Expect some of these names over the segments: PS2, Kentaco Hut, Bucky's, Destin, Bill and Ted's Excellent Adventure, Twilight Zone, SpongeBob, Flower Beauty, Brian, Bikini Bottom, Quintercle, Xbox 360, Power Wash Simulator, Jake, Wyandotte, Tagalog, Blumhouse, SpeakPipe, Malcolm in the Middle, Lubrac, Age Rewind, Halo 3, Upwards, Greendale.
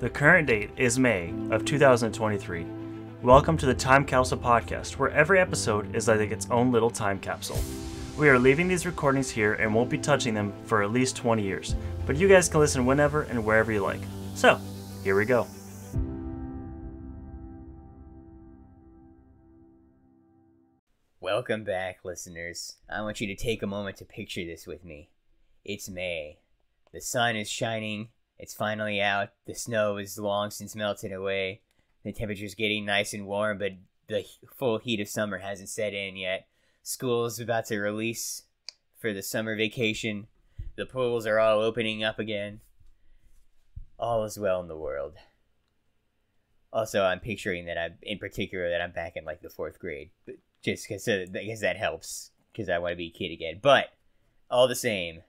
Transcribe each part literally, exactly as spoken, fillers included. The current date is May of two thousand twenty-three. Welcome to the Time Capsule Podcast, where every episode is like its own little time capsule. We are leaving these recordings here and won't be touching them for at least twenty years, but you guys can listen whenever and wherever you like. So, here we go. Welcome back, listeners. I want you to take a moment to picture this with me. It's May. The sun is shining. It's finally out. The snow is long since melted away. The temperature's getting nice and warm, but the full heat of summer hasn't set in yet. School's about to release for the summer vacation. The pools are all opening up again. All is well in the world. Also, I'm picturing that I'm, in particular, that I'm back in, like, the fourth grade. But just because uh, that helps, because I want to be a kid again. But, all the same,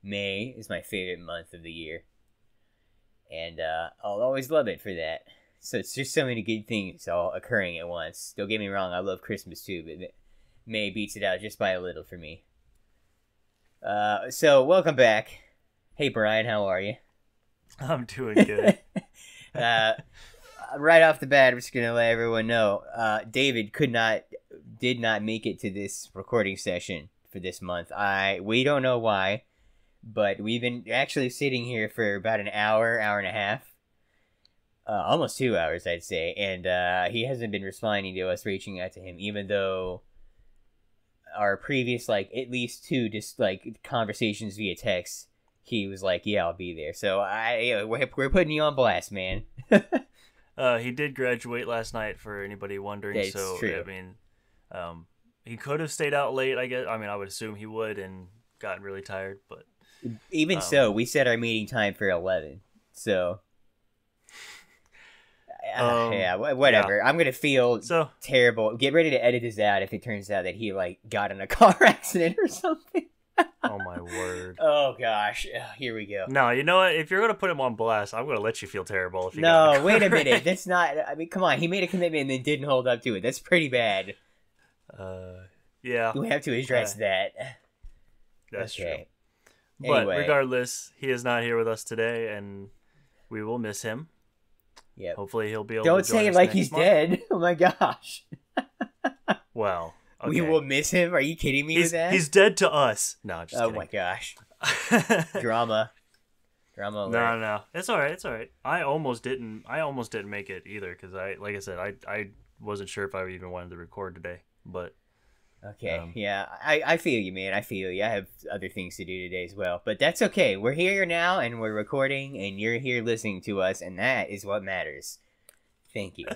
May is my favorite month of the year. And uh, I'll always love it for that. So it's just so many good things all occurring at once. Don't get me wrong, I love Christmas too, but May beats it out just by a little for me. Uh, so, welcome back. Hey, Brian, how are you? I'm doing good. uh, right off the bat, I'm just going to let everyone know, uh, David could not, did not make it to this recording session for this month. I We don't know why, but we've been actually sitting here for about an hour, hour and a half. Uh, almost two hours, I'd say. And uh, he hasn't been responding to us reaching out to him, even though our previous, like, at least two just, like, conversations via text, he was like, yeah, I'll be there. So I, you know, we're, we're putting you on blast, man. uh, he did graduate last night, for anybody wondering. That's so true. I mean, um, he could have stayed out late, I guess. I mean, I would assume he would and gotten really tired, but even um, so, we set our meeting time for eleven. So uh, um, yeah, whatever. Yeah. I'm gonna feel so terrible. Get ready to edit this out if it turns out that he like got in a car accident or something. Oh my word. Oh gosh. Here we go. No, you know what? If you're gonna put him on blast, I'm gonna let you feel terrible. If you no, got wait a minute. That's not. I mean, come on. He made a commitment and then didn't hold up to it. That's pretty bad. Uh, yeah. We have to address uh, that. That's okay. True. But anyway. Regardless, he is not here with us today, and we will miss him. Yeah. Hopefully he'll be able. Don't to say it like he's month. Dead. Oh my gosh. Wow. Okay. We will miss him. Are you kidding me? He's, with that? He's dead to us. No, just oh kidding. My gosh. Drama. Drama. Alert. No, no, it's all right. It's all right. I almost didn't. I almost didn't make it either because I, like I said, I, I wasn't sure if I even wanted to record today. But okay, um, yeah, I, I feel you, man. I feel you. I have other things to do today as well, but that's okay. We're here now, and we're recording, and you're here listening to us, and that is what matters. Thank you.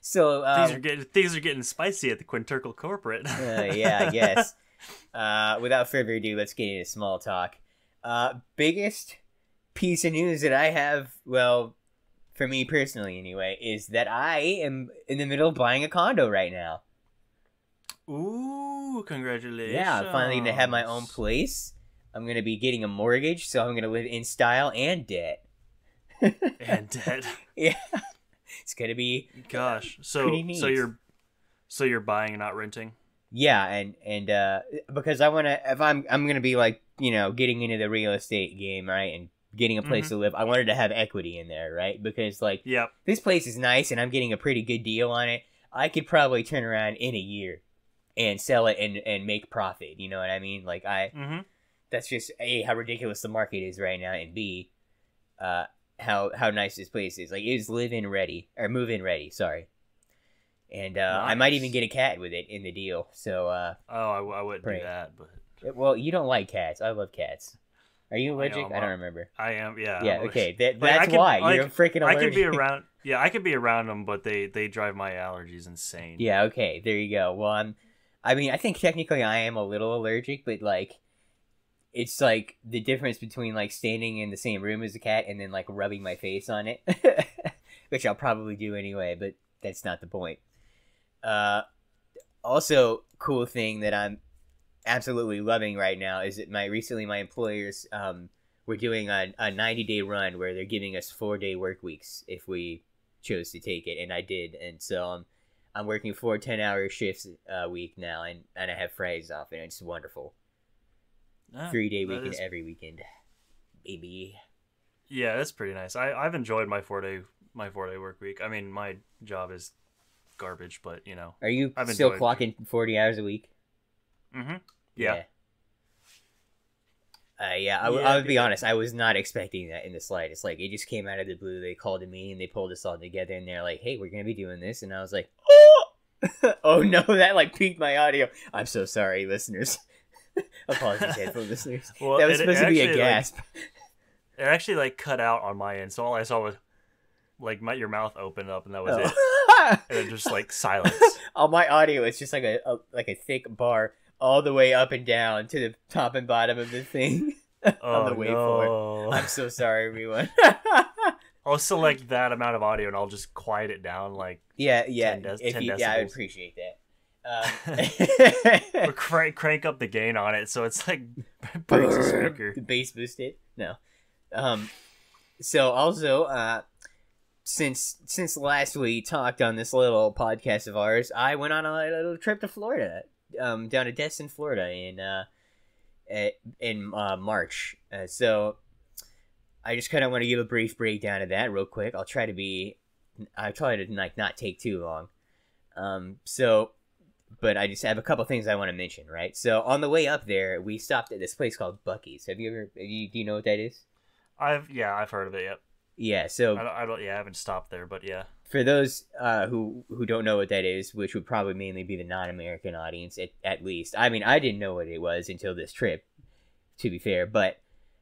So um, things are getting things are getting spicy at the Quintercle Corporate. uh, yeah, I guess. Uh, without further ado, let's get into small talk. Uh, biggest piece of news that I have, well, for me personally anyway, is that I am in the middle of buying a condo right now. Ooh! Congratulations! Yeah, I'm finally gonna have my own place. I'm gonna be getting a mortgage, so I'm gonna live in style and debt. And debt. Yeah. It's gonna be gosh. So so you're so you're buying and not renting? Yeah, and and uh, because I wanna if I'm I'm gonna be like, you know, getting into the real estate game, right, and getting a place mm-hmm. to live. I wanted to have equity in there, right? Because like yep. this place is nice and I'm getting a pretty good deal on it. I could probably turn around in a year and sell it and and make profit. You know what I mean? Like I mm-hmm. that's just A, how ridiculous the market is right now, and B, uh how how nice this place is. Like, it's live in ready or move in ready, sorry. And uh nice. I might even get a cat with it in the deal, so uh oh i, I wouldn't pray. Do that, but well, you don't like cats. I love cats. Are you allergic? I, know, I don't remember. I am, yeah. Yeah, I'm okay. That, like, that's can, why like, you're freaking allergic. I can be around yeah i could be around them, but they they drive my allergies insane. Yeah, okay, there you go. Well, i'm i mean i think technically I am a little allergic, but like it's like the difference between like standing in the same room as a cat and then like rubbing my face on it, which I'll probably do anyway, but that's not the point. Uh, also, cool thing that I'm absolutely loving right now is that my recently my employers um, were doing a, a ninety day run where they're giving us four day work weeks if we chose to take it. And I did. And so I'm, I'm working four ten hour shifts a week now, and, and I have Fridays off, and it's wonderful. Ah, three day weekend is... every weekend, baby. Yeah, that's pretty nice. I, I've enjoyed my four day my four day work week. I mean, my job is garbage, but you know. Are you I've still enjoyed... clocking forty hours a week? Mm-hmm. Yeah. Yeah. Uh, yeah, I, yeah, I would be honest. I was not expecting that in the slightest. Like, it just came out of the blue. They called a meeting. They pulled us all together, and they're like, "Hey, we're gonna be doing this," and I was like, "Oh, oh no!" That like peaked my audio. I'm so sorry, listeners. Apologies, headphone listeners. Well, that was it, supposed it to be a gasp. Like... It actually, like, cut out on my end, so all I saw was, like, my, your mouth opened up, and that was oh. it. And then just, like, silence. On my audio, it's just like a, a like a thick bar all the way up and down to the top and bottom of the thing. Oh, on the waveform. No. I'm so sorry, everyone. I'll select that amount of audio, and I'll just quiet it down, like, yeah, yeah. ten, if ten you, decibels. Yeah, I appreciate that. Um. Or crank, crank up the gain on it, so it's, like, breaks the speaker. The bass boost it? No. Um, so also, uh, since, since last we talked on this little podcast of ours, I went on a little trip to Florida, um, down to Destin, Florida in, uh, in, uh, March. Uh, so I just kind of want to give a brief breakdown of that real quick. I'll try to be, I'll try to like not take too long. Um, so, but I just have a couple things I want to mention, right? So on the way up there, we stopped at this place called Bucky's. Have you ever, have you, do you know what that is? I've yeah, I've heard of it. Yep. Yeah. So I don't, I don't. Yeah, I haven't stopped there, but yeah. For those uh, who who don't know what that is, which would probably mainly be the non-American audience, at at least. I mean, I didn't know what it was until this trip, to be fair. But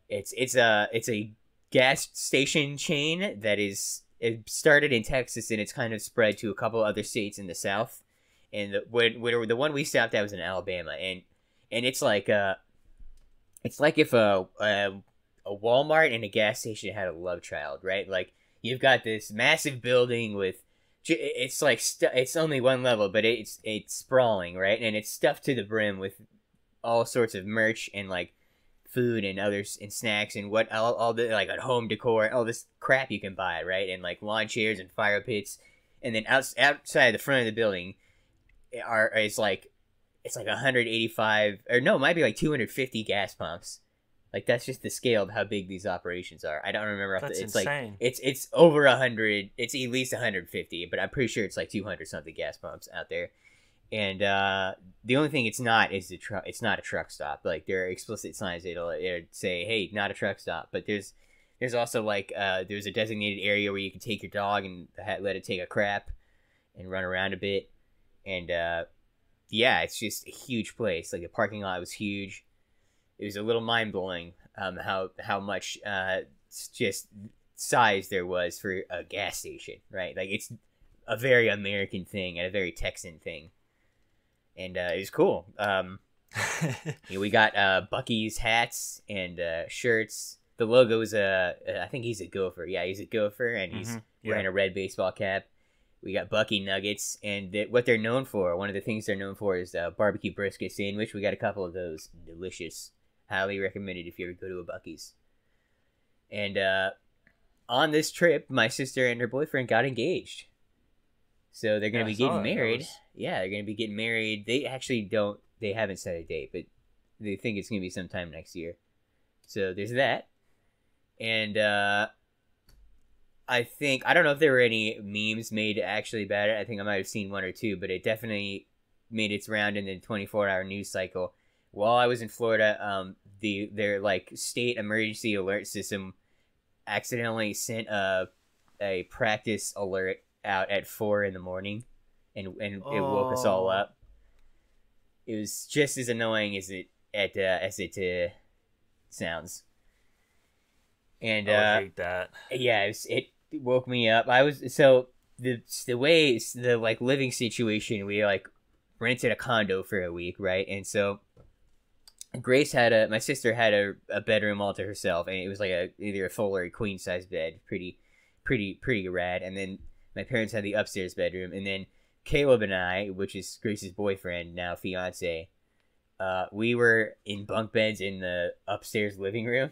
it's it's a it's a gas station chain that is it started in Texas and it's kind of spread to a couple other states in the South. And the when, when the one we stopped at was in Alabama, and and it's like uh, it's like if a, a a Walmart and a gas station had a love child, right? Like, you've got this massive building with, it's like, st it's only one level, but it's, it's sprawling, right? And it's stuffed to the brim with all sorts of merch and, like, food and others and snacks and what, all, all the, like, home decor, all this crap you can buy, right? And, like, lawn chairs and fire pits. And then out, outside the front of the building are, is, like, it's, like, one hundred eighty-five, or no, it might be, like, two hundred fifty gas pumps. Like, that's just the scale of how big these operations are. I don't remember. That's the, it's insane. Like, it's it's over one hundred. It's at least one hundred fifty, but I'm pretty sure it's like two hundred something gas pumps out there. And uh, the only thing it's not is the truck. It's not a truck stop. Like, there are explicit signs that'll say, "Hey, not a truck stop." But there's there's also like uh, there's a designated area where you can take your dog and let it take a crap and run around a bit. And uh, yeah, it's just a huge place. Like, the parking lot was huge. It was a little mind-blowing um, how how much uh, just size there was for a gas station, right? Like, it's a very American thing and a very Texan thing. And uh, it was cool. Um, yeah, we got uh, Bucky's hats and uh, shirts. The logo is a, I think he's a gopher. Yeah, he's a gopher, and he's mm-hmm. yeah. wearing a red baseball cap. We got Bucky Nuggets, and th what they're known for, one of the things they're known for is uh, barbecue brisket sandwich. We got a couple of those. Delicious. Highly recommended if you ever go to a Bucky's. And uh, on this trip, my sister and her boyfriend got engaged. So they're going to yeah, be getting married. Was... Yeah, they're going to be getting married. They actually don't, they haven't set a date, but they think it's going to be sometime next year. So there's that. And uh, I think, I don't know if there were any memes made actually about it. I think I might have seen one or two, but it definitely made its round in the twenty-four hour news cycle. While I was in Florida, um, the their like state emergency alert system accidentally sent a a practice alert out at four in the morning, and and oh. it woke us all up. It was just as annoying as it at uh, as it uh, sounds. And I uh, hate that. Yeah, it, was, it woke me up. I was so the the way the like living situation. We like rented a condo for a week, right? And so. Grace had a, my sister had a, a bedroom all to herself, and it was like a, either a full or a queen size bed. Pretty, pretty, pretty rad. And then my parents had the upstairs bedroom. And then Caleb and I, which is Grace's boyfriend, now fiance, uh, we were in bunk beds in the upstairs living room.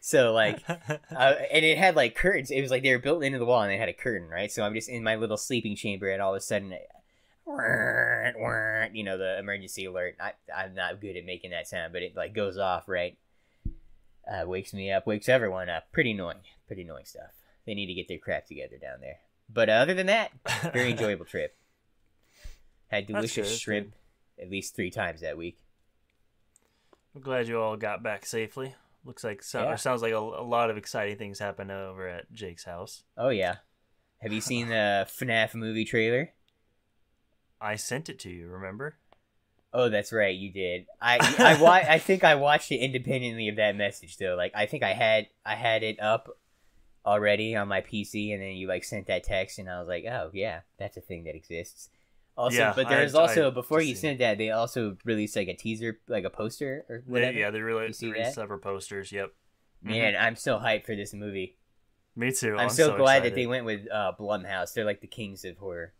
So like, uh, and it had like curtains. It was like they were built into the wall and they had a curtain, right? So I'm just in my little sleeping chamber and all of a sudden, you know, the emergency alert. I, I'm not good at making that sound, but it like goes off, right? Uh, wakes me up, wakes everyone up. Pretty annoying. pretty annoying stuff. They need to get their crap together down there. But other than that, very enjoyable trip. Had delicious good, shrimp at least three times that week. I'm glad you all got back safely. Looks like so, yeah. Or sounds like a, a lot of exciting things happened over at Jake's house. Oh yeah, have you seen the F NAF movie trailer? I sent it to you. Remember? Oh, that's right, you did. I I wa I think I watched it independently of that message though. Like I think I had I had it up already on my P C, and then you like sent that text, and I was like, oh yeah, that's a thing that exists. Also, yeah, but there's also I, before you sent that, they also released like a teaser, like a poster or whatever. They, yeah, they released several posters. Yep. Man, mm-hmm. I'm so hyped for this movie. Me too. I'm, I'm so, so glad excited. that they went with uh, Blumhouse. They're like the kings of horror.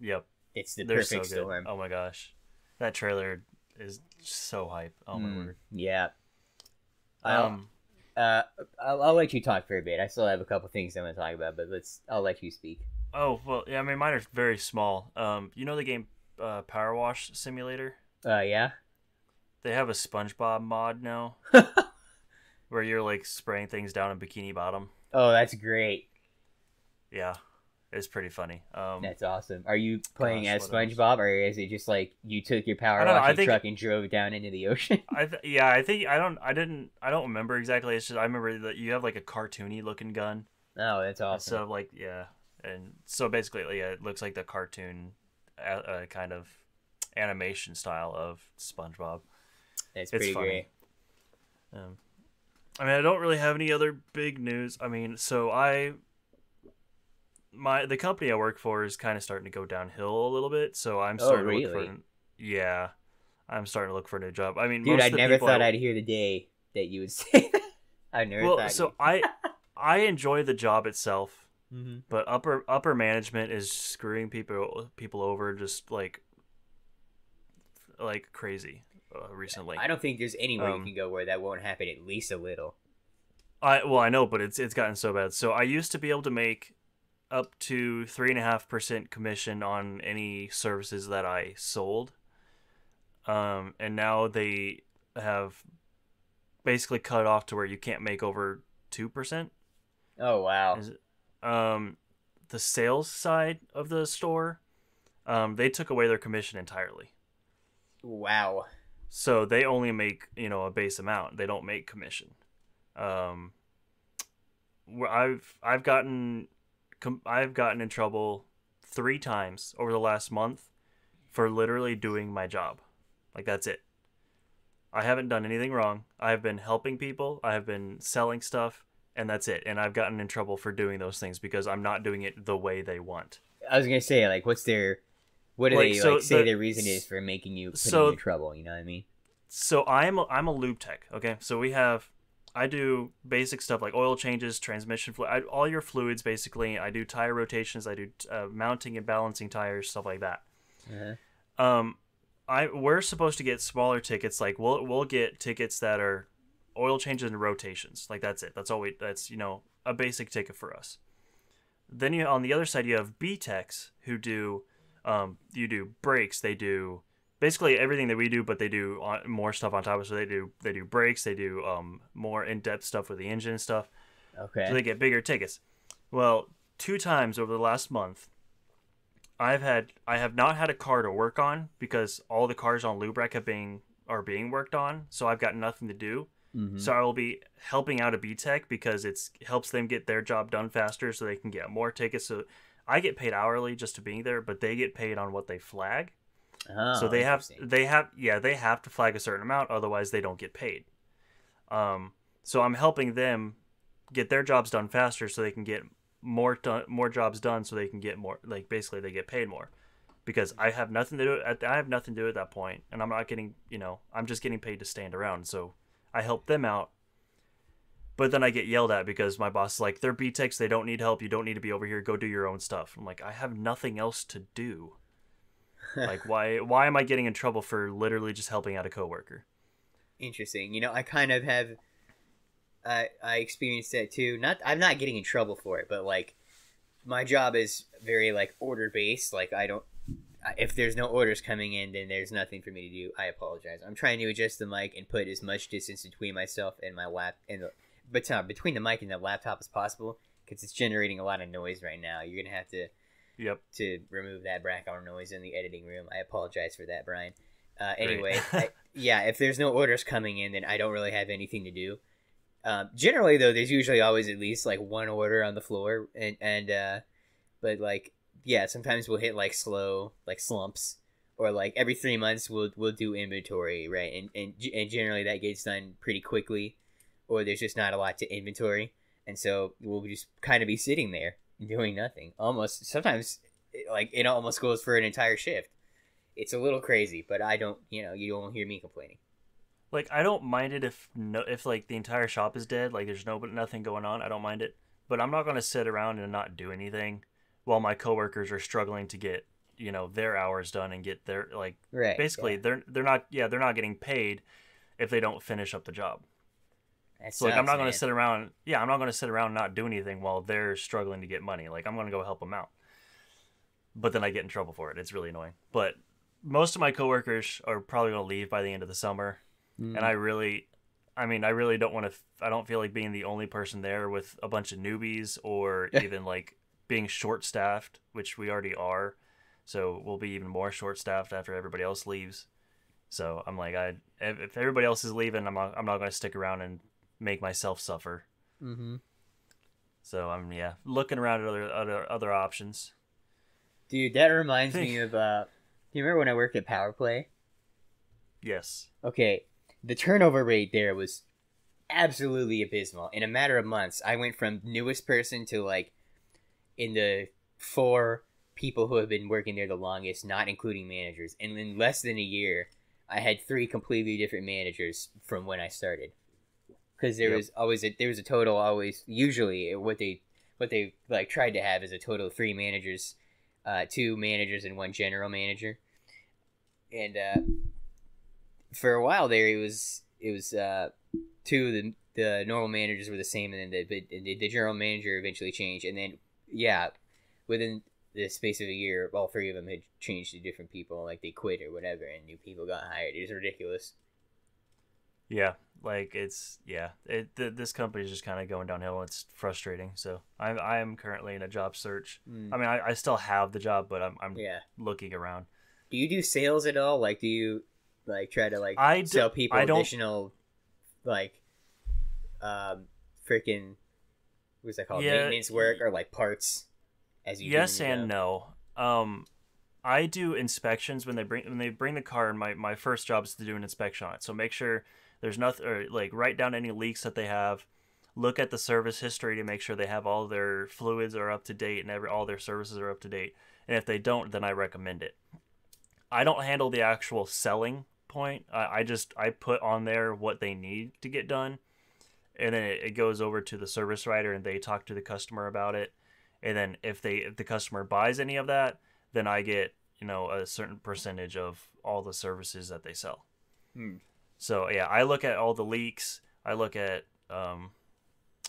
Yep. It's the They're perfect so storm. Oh my gosh, that trailer is so hype. Oh my mm, word. Yeah. Um. I'll, uh, I'll, I'll let you talk for a bit. I still have a couple things I want to talk about, but let's. I'll let you speak. Oh, well, yeah, I mean, mine are very small. Um, you know the game uh, Power Wash Simulator? Uh, yeah. They have a SpongeBob mod now where you're, like, spraying things down in Bikini Bottom. Oh, that's great. Yeah, it's pretty funny. Um, that's awesome. Are you playing gosh, as SpongeBob, or is it just, like, you took your power washing think, truck and drove down into the ocean? I th yeah, I think, I don't, I didn't, I don't remember exactly. It's just, I remember that you have, like, a cartoony-looking gun. Oh, that's awesome. So, like, yeah. And so basically, yeah, it looks like the cartoon uh, kind of animation style of SpongeBob. That's it's pretty funny. Great. Um, I mean, I don't really have any other big news. I mean, so I, my the company I work for is kind of starting to go downhill a little bit. So I'm starting oh, really? to look for, yeah, I'm starting to look for a new job. I mean, dude, most I of the never thought I, I'd hear the day that you would say that. I never well, thought. So I, I enjoy the job itself. Mm-hmm. But upper upper management is screwing people people over just like like crazy uh, recently. I don't think there's any way um, you can go where that won't happen at least a little. I well I know, but it's it's gotten so bad. So I used to be able to make up to three and a half percent commission on any services that I sold, um, and now they have basically cut off to where you can't make over two percent. Oh wow. Is it, um the sales side of the store, um they took away their commission entirely. Wow. So they only make, you know, a base amount. They don't make commission. um where i've i've gotten com i've gotten in trouble three times over the last month for literally doing my job. Like, that's it. I haven't done anything wrong. I've been helping people, I've been selling stuff, and that's it. And I've gotten in trouble for doing those things because I'm not doing it the way they want. I was going to say, like, what's their... What do like, they so like, say the, their reason is for making you putting so, you in trouble? You know what I mean? So I'm a, I'm a lube tech, okay? So we have... I do basic stuff like oil changes, transmission fluid, all your fluids, basically. I do tire rotations. I do uh, mounting and balancing tires, stuff like that. Uh-huh. Um, I We're supposed to get smaller tickets. Like, we'll, we'll get tickets that are... oil changes and rotations. Like, that's it. That's all we, that's, you know, a basic ticket for us. Then you, on the other side, you have B techs who do, um, you do brakes. They do basically everything that we do, but they do more stuff on top of it. So they do, they do brakes. They do, um, more in-depth stuff with the engine and stuff. Okay. So they get bigger tickets. Well, two times over the last month, I've had, I have not had a car to work on because all the cars on Lubrac have been, are being worked on. So I've got nothing to do. Mm-hmm. So I will be helping out a B-Tech because it's helps them get their job done faster so they can get more tickets. So I get paid hourly just to being there, but they get paid on what they flag. Oh, so they have, they have, yeah, they have to flag a certain amount. Otherwise they don't get paid. Um, so I'm helping them get their jobs done faster so they can get more, done, more jobs done so they can get more, like basically they get paid more because I have nothing to do. At, I have nothing to do at that point, and I'm not getting, you know, I'm just getting paid to stand around. So I help them out, but then I get yelled at because my boss is like, they're B-Techs, they don't need help, you don't need to be over here, go do your own stuff. I'm like, I have nothing else to do. Like, why why am I getting in trouble for literally just helping out a coworker? Interesting. You know, I kind of have, I, I experienced that too. Not, I'm not getting in trouble for it, but like, my job is very like order-based. Like, I don't, if there's no orders coming in, then there's nothing for me to do. I apologize. I'm trying to adjust the mic and put as much distance between myself and my lap and the, but uh, between the mic and the laptop as possible, because it's generating a lot of noise right now. You're gonna have to yep to remove that background noise in the editing room. I apologize for that, Brian. Uh, anyway, I, yeah, if there's no orders coming in, then I don't really have anything to do. Um, generally, though, there's usually always at least like one order on the floor, and and uh, but like yeah, sometimes we'll hit like slow like slumps. Or like every three months we'll we'll do inventory, right? And and and generally that gets done pretty quickly, or there's just not a lot to inventory, and so we'll just kind of be sitting there doing nothing. Almost sometimes, like it almost goes for an entire shift. It's a little crazy, but I don't, you know, you don't hear me complaining. Like I don't mind it if no, if like the entire shop is dead, like there's no but nothing going on. I don't mind it, but I'm not gonna sit around and not do anything while my coworkers are struggling to get, you know, their hours done and get their like right, basically yeah. they're they're not yeah they're not getting paid if they don't finish up the job. That so sucks, like I'm not going to sit around yeah I'm not going to sit around and not do anything while they're struggling to get money. Like I'm going to go help them out, but then I get in trouble for it. It's really annoying. But most of my coworkers are probably going to leave by the end of the summer, mm. and I really I mean I really don't want to I don't feel like being the only person there with a bunch of newbies, or even like being short staffed, which we already are. So we'll be even more short-staffed after everybody else leaves. So I'm like, I if everybody else is leaving, I'm not, I'm not going to stick around and make myself suffer. Mm-hmm. So I'm yeah looking around at other other other options. Dude, that reminds me of. Uh, do you remember when I worked at Power Play? Yes. Okay, the turnover rate there was absolutely abysmal. In a matter of months, I went from newest person to like in the four. People who have been working there the longest, not including managers, and in less than a year I had three completely different managers from when I started, because there yep. was always a, there was a total always usually what they what they like tried to have is a total of three managers, uh two managers and one general manager. And uh for a while there it was it was uh two of the, the normal managers were the same, and then the, the, the general manager eventually changed, and then yeah within the space of a year, all three of them had changed to different people. Like they quit or whatever, and new people got hired. It was ridiculous. Yeah, like it's yeah. It th this company is just kind of going downhill. It's frustrating. So I'm I am currently in a job search. Mm. I mean, I, I still have the job, but I'm I'm yeah. looking around. Do you do sales at all? Like, do you like try to like I sell people I additional like um freaking what's that called yeah. maintenance work or like parts? As you yes and no. Um, I do inspections when they bring when they bring the car. And my my first job is to do an inspection on it. So make sure there's nothing, or like write down any leaks that they have. Look at the service history to make sure they have all their fluids are up to date and every all their services are up to date. And if they don't, then I recommend it. I don't handle the actual selling point. I, I just I put on there what they need to get done, and then it, it goes over to the service writer, and they talk to the customer about it. And then if they if the customer buys any of that, then I get, you know, a certain percentage of all the services that they sell. Hmm. So, yeah, I look at all the leaks. I look at um,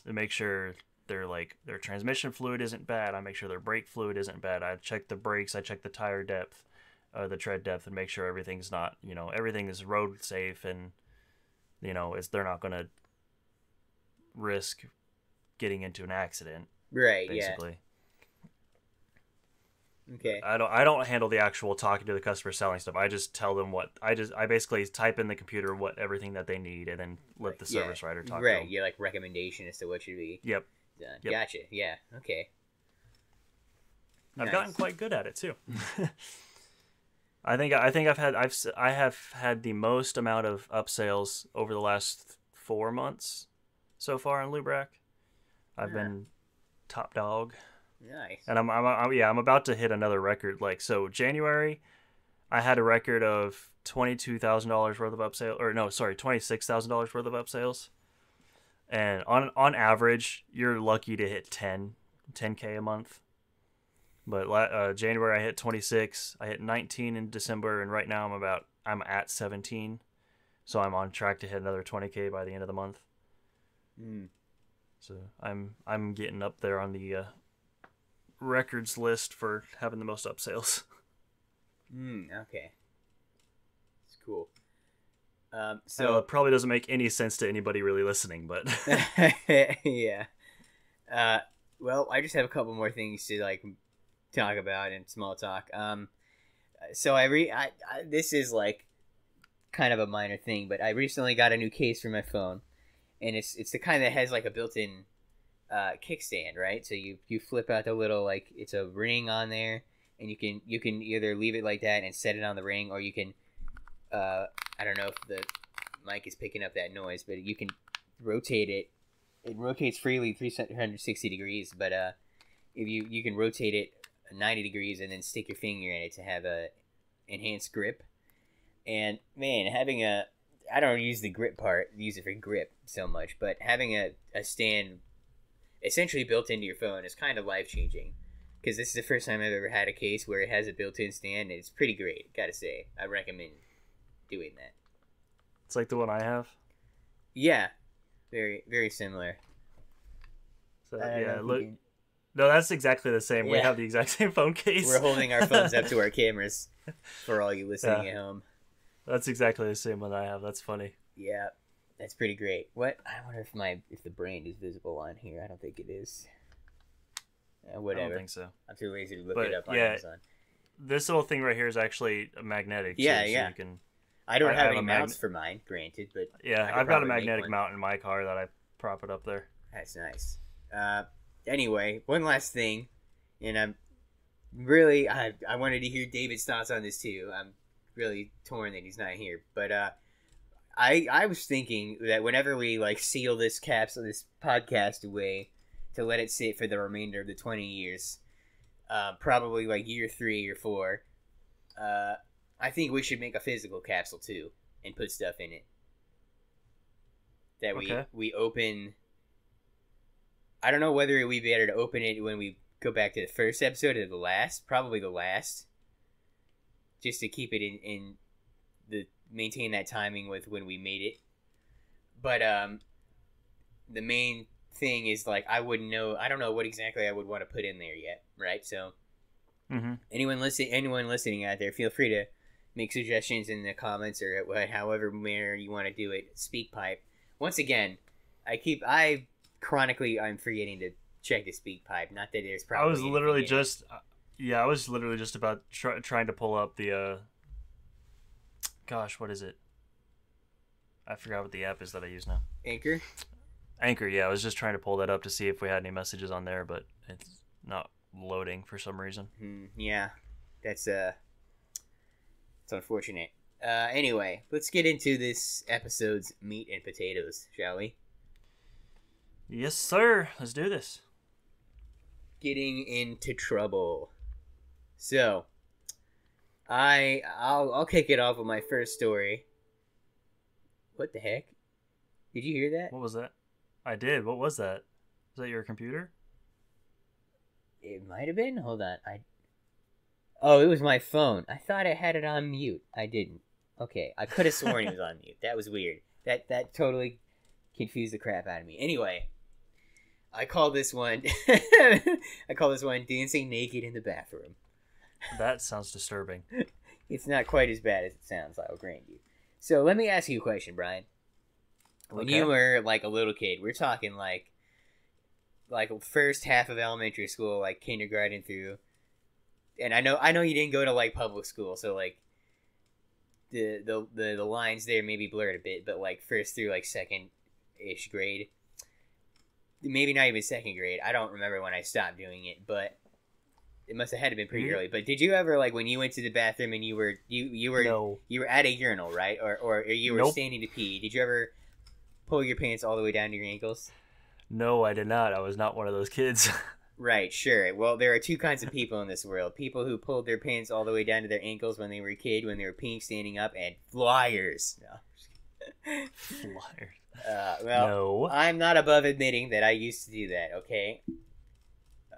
to make sure they're like their transmission fluid isn't bad. I make sure their brake fluid isn't bad. I check the brakes. I check the tire depth, uh, the tread depth, and make sure everything's not, you know, everything is road safe. And, you know, it's, they're not going to risk getting into an accident. Right. Basically. Yeah. Okay. I don't. I don't handle the actual talking to the customer, selling stuff. I just tell them what I just. I basically type in the computer what everything that they need, and then let the service yeah. writer talk. Right. To them. Your like recommendation as to what should be. Yep. Done. Yep. Gotcha. Yeah. Okay. I've nice. gotten quite good at it too. I think. I think I've had. I've. I have had the most amount of upsales over the last four months so far in Lubrac. I've huh. been. Top dog. Nice. And I'm, I'm, I'm yeah I'm about to hit another record. Like, so January I had a record of twenty-two thousand dollars worth of up sale, or no sorry twenty-six thousand dollars worth of up sales. And on on average you're lucky to hit ten K a month, but uh, January I hit twenty-six, I hit nineteen in December, and right now I'm about I'm at seventeen, so I'm on track to hit another twenty K by the end of the month. Mm. So I'm I'm getting up there on the uh, records list for having the most up sales. Mm, okay, it's cool. Um, so uh, it probably doesn't make any sense to anybody really listening, but yeah. Uh, well, I just have a couple more things to like talk about and small talk. Um, so I re I, I, this is like kind of a minor thing, but I recently got a new case for my phone, and it's it's the kind that has like a built-in uh, kickstand, right? So you you flip out the little like it's a ring on there, and you can you can either leave it like that and set it on the ring, or you can. Uh, I don't know if the mic is picking up that noise, but you can rotate it. It rotates freely three hundred sixty degrees, but uh, if you you can rotate it ninety degrees and then stick your finger in it to have a enhanced grip. And man, having a I don't use the grip part, use it for grip so much, but having a a stand essentially built into your phone is kind of life changing. Because this is the first time I've ever had a case where it has a built-in stand, and it's pretty great. Gotta say, I recommend doing that. It's like the one I have. Yeah, very very similar. So yeah, look. Can... No, that's exactly the same. Yeah. We have the exact same phone case. We're holding our phones up to our cameras for all you listening yeah. at home. That's exactly the same one I have. That's funny. Yeah, that's pretty great. What? I wonder if my if the brand is visible on here. I don't think it is. Uh, whatever. I don't think so. I'm too lazy to look but, it up on yeah, Amazon. This little thing right here is actually magnetic. Yeah, too, yeah. So you can. I don't I have, have any mounts for mine, granted, but yeah, I've got a magnetic mount in my car that I prop it up there. That's nice. Uh, anyway, one last thing, and I'm really I I wanted to hear David's thoughts on this too. I'm really torn that he's not here, but uh, I I was thinking that whenever we like seal this capsule, this podcast away, to let it sit for the remainder of the twenty years, uh, probably like year three or four, uh. I think we should make a physical capsule too and put stuff in it that we okay. we open. I don't know whether it would be better to open it when we go back to the first episode or the last, probably the last, just to keep it in, in the maintain that timing with when we made it. But um, the main thing is like I wouldn't know. I don't know what exactly I would want to put in there yet, right? So mm-hmm. anyone listen, anyone listening out there, feel free to. Make suggestions in the comments or what, however manner you want to do it. SpeakPipe. Once again, I keep I chronically I'm forgetting to check the SpeakPipe. Not that there's probably. I was literally just, uh, yeah, I was literally just about try, trying to pull up the. Uh, gosh, what is it? I forgot what the app is that I use now. Anchor. Anchor. Yeah, I was just trying to pull that up to see if we had any messages on there, but it's not loading for some reason. Mm, yeah, that's a. Uh... unfortunate. Uh, anyway, let's get into this episode's meat and potatoes, shall we? Yes, sir. Let's do this. Getting into trouble. So, I I'll I'll kick it off with my first story. What the heck? Did you hear that? What was that? I did. What was that? Was that your computer? It might have been. Hold on. I. Oh, it was my phone. I thought I had it on mute. I didn't. Okay, I could have sworn it was on mute. That was weird. That that totally confused the crap out of me. Anyway, I call this one. I call this one dancing naked in the bathroom. That sounds disturbing. It's not quite as bad as it sounds. I'll grant you. So let me ask you a question, Brian. When okay. you were like a little kid, we're talking like, like first half of elementary school, like kindergarten through. And I know, I know you didn't go to like public school, so like the the the, the lines there maybe blurred a bit. But like first through like second ish grade, maybe not even second grade. I don't remember when I stopped doing it, but it must have had to been pretty mm-hmm. early. But did you ever like when you went to the bathroom and you were you you were no. you were at a urinal, right, or or you were nope. standing to pee? Did you ever pull your pants all the way down to your ankles? No, I did not. I was not one of those kids. Right, sure. Well, there are two kinds of people in this world. People who pulled their pants all the way down to their ankles when they were a kid, when they were peeing standing up, and flyers. No. Flyers. Uh, well, no. I'm not above admitting that I used to do that, okay?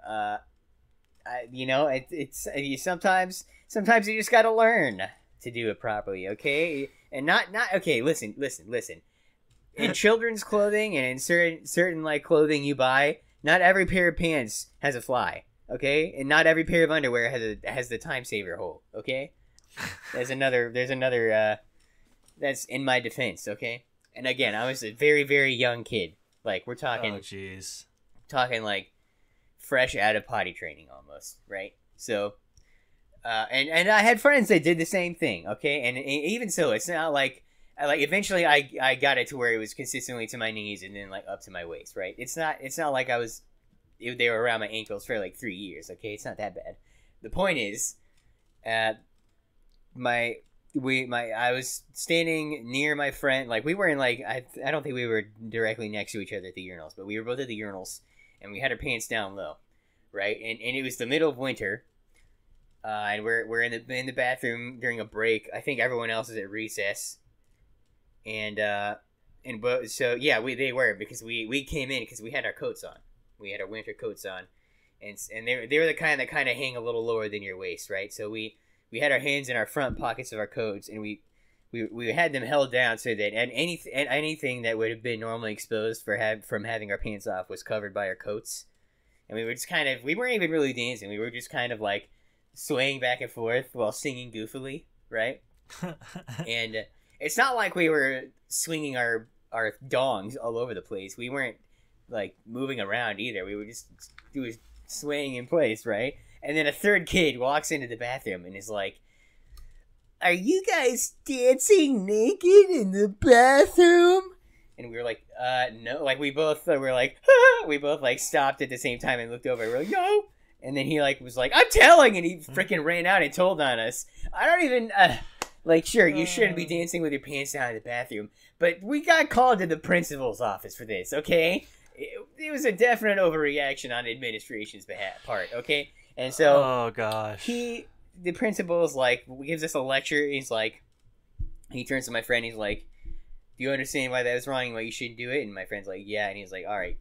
Uh, I, you know, it, it's you sometimes sometimes you just got to learn to do it properly, okay? And not, not okay, listen, listen, listen. In children's clothing and in certain, certain like, clothing you buy... Not every pair of pants has a fly, okay? And not every pair of underwear has a has the time saver hole, okay? There's another there's another uh, that's in my defense, okay? And again, I was a very, very young kid. Like, we're talking... Oh, jeez. Talking, like, fresh out of potty training almost, right? So, uh, and, and I had friends that did the same thing, okay? And, and even so, it's not like... I, like, eventually I, I got it to where it was consistently to my knees and then, like, up to my waist, right? It's not, it's not like I was... It, they were around my ankles for, like, three years, okay? It's not that bad. The point is... Uh, my... We my I was standing near my friend, like we were in like I I don't think we were directly next to each other at the urinals, but we were both at the urinals, and we had our pants down low, right? And and it was the middle of winter, uh, and we're we're in the in the bathroom during a break. I think everyone else is at recess, and uh and but so yeah we they were because we we came in because we had our coats on, we had our winter coats on, and and they they were the kind that kind of hang a little lower than your waist, right? So we. We had our hands in our front pockets of our coats, and we, we, we had them held down so that and any and anything that would have been normally exposed for have, from having our pants off was covered by our coats. And we were just kind of we weren't even really dancing. We were just kind of like swaying back and forth while singing goofily, right? And it's not like we were swinging our our dongs all over the place. We weren't like moving around either. We were just we were swaying in place, right? And then a third kid walks into the bathroom and is like, "Are you guys dancing naked in the bathroom?" And we were like, "Uh, no." Like we both uh, were like, ah! we both like stopped at the same time and looked over. And we we're like, "No." And then he like was like, "I'm telling," and he freaking ran out and told on us. I don't even uh, like. Sure, you shouldn't be dancing with your pants down in the bathroom, but we got called to the principal's office for this. Okay, it, it was a definite overreaction on administration's behalf part. Okay. And so, oh gosh, he, the principal's like, gives us a lecture. He's like, he turns to my friend. He's like, "Do you understand why that was wrong and why you shouldn't do it?" And my friend's like, "Yeah." And he's like, "All right,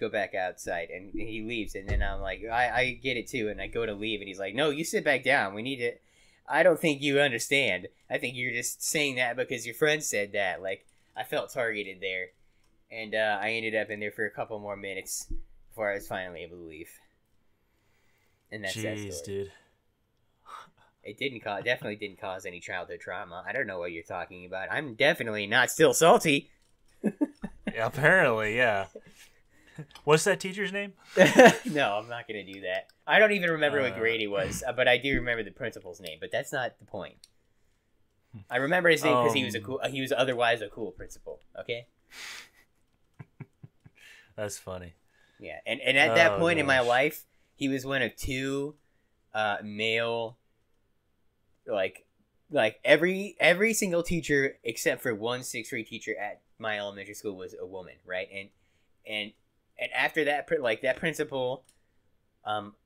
go back outside." And he leaves. And then I'm like, I, I get it too. And I go to leave. And he's like, "No, you sit back down. We need to, I don't think you understand. I think you're just saying that because your friend said that." Like, I felt targeted there. And uh, I ended up in there for a couple more minutes before I was finally able to leave. And that's Jeez, that story. Dude. It didn't cause, definitely didn't cause any childhood trauma. I don't know what you're talking about. I'm definitely not still salty. Yeah, apparently, yeah. What's that teacher's name? No, I'm not going to do that. I don't even remember uh... what grade he was, but I do remember the principal's name. But that's not the point. I remember his name because um... he was a cool. He was otherwise a cool principal. Okay. That's funny. Yeah, and and at oh, that point gosh. in my life. He was one of two uh, male, like, like every every single teacher except for one sixth grade teacher at my elementary school was a woman, right? And and and after that, like that principal, um,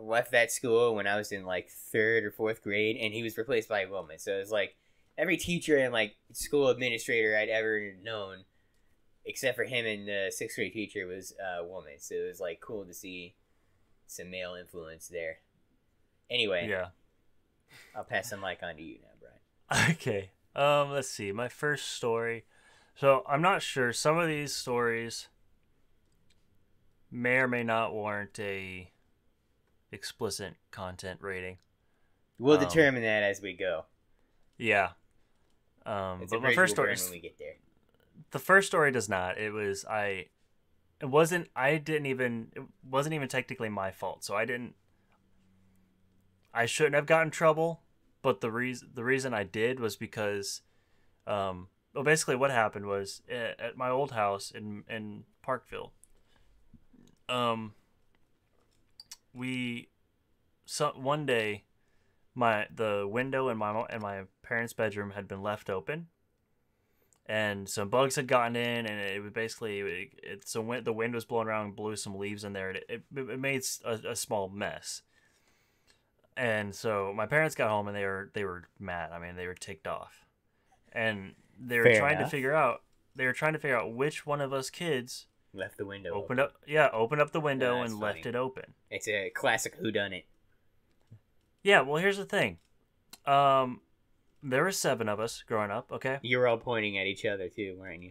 left that school when I was in like third or fourth grade, and he was replaced by a woman. So it was like every teacher and like school administrator I'd ever known, except for him and the sixth grade teacher, was a woman. So it was like cool to see. Some male influence there. Anyway, yeah, I'll pass the mic on to you now, Brian. Okay, um, let's see. My first story. So I'm not sure. Some of these stories may or may not warrant a explicit content rating. We'll um, determine that as we go. Yeah. Um, it's but my first story. When we get there. The first story does not. It was I. It wasn't, I didn't even, it wasn't even technically my fault. So I didn't, I shouldn't have gotten in trouble. But the reason, the reason I did was because, um, well, basically what happened was at, at my old house in, in Parkville, um, we, so one day my, the window in my, in my parents' bedroom had been left open. And some bugs had gotten in, and it was basically it, it, so when the wind was blowing around and blew some leaves in there, and it, it, it made a, a small mess. And so my parents got home, and they were they were mad. I mean, they were ticked off, and they were Fair trying enough. to figure out they were trying to figure out which one of us kids left the window opened open. up. Yeah, opened up the window no, and funny. left it open. It's a classic whodunit. Yeah, well, here's the thing. Um. There were seven of us growing up, okay? You were all pointing at each other, too, weren't you?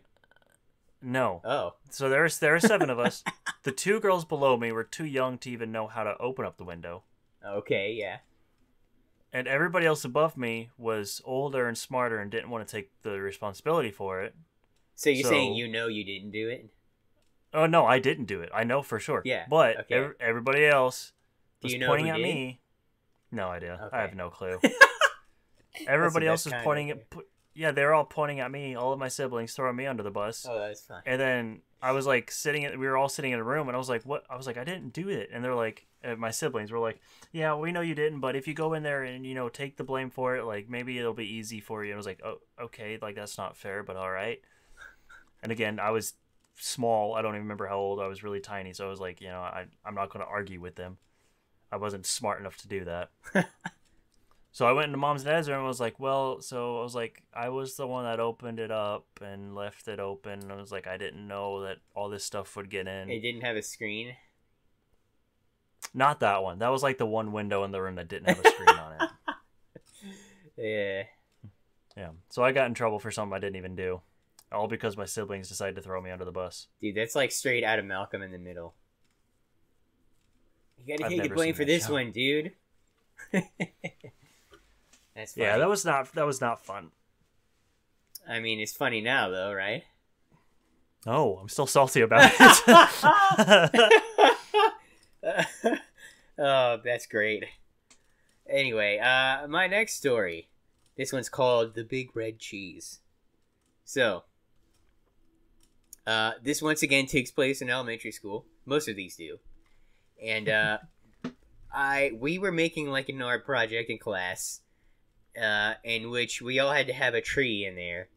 No. Oh. So there were, there were seven of us. The two girls below me were too young to even know how to open up the window. Okay, yeah. and everybody else above me was older and smarter and didn't want to take the responsibility for it. So you're so, saying you know you didn't do it? Oh, no, I didn't do it. I know for sure. Yeah. But okay. ev everybody else was you know pointing at did? me. No idea. Okay. I have no clue. Everybody else was pointing at... Yeah, they were all pointing at me, all of my siblings, throwing me under the bus. Oh, that's fine. And then I was like sitting... At, we were all sitting in a room, and I was like, what? I was like, I didn't do it. And they're like... And my siblings were like, yeah, we know you didn't, but if you go in there and, you know, take the blame for it, like, maybe it'll be easy for you. And I was like, oh, okay, like, that's not fair, but all right. And again, I was small. I don't even remember how old. I was really tiny. So I was like, you know, I, I'm not going to argue with them. I wasn't smart enough to do that. So I went into Mom's and Dad's room and was like, well, so I was like, I was the one that opened it up and left it open. And I was like, I didn't know that all this stuff would get in. It didn't have a screen? Not that one. That was like the one window in the room that didn't have a screen on it. Yeah. Yeah. So I got in trouble for something I didn't even do. All because my siblings decided to throw me under the bus. Dude, that's like straight out of Malcolm in the Middle. You gotta take the blame for this one, dude. That's funny. Yeah, that was not that was not fun. I mean, it's funny now though, right? Oh, I'm still salty about it. Oh, that's great. Anyway, uh, my next story. This one's called The Big Red Cheese. So, uh, this once again takes place in elementary school. Most of these do. And uh, I we were making like an art project in class uh, in which we all had to have a tree in there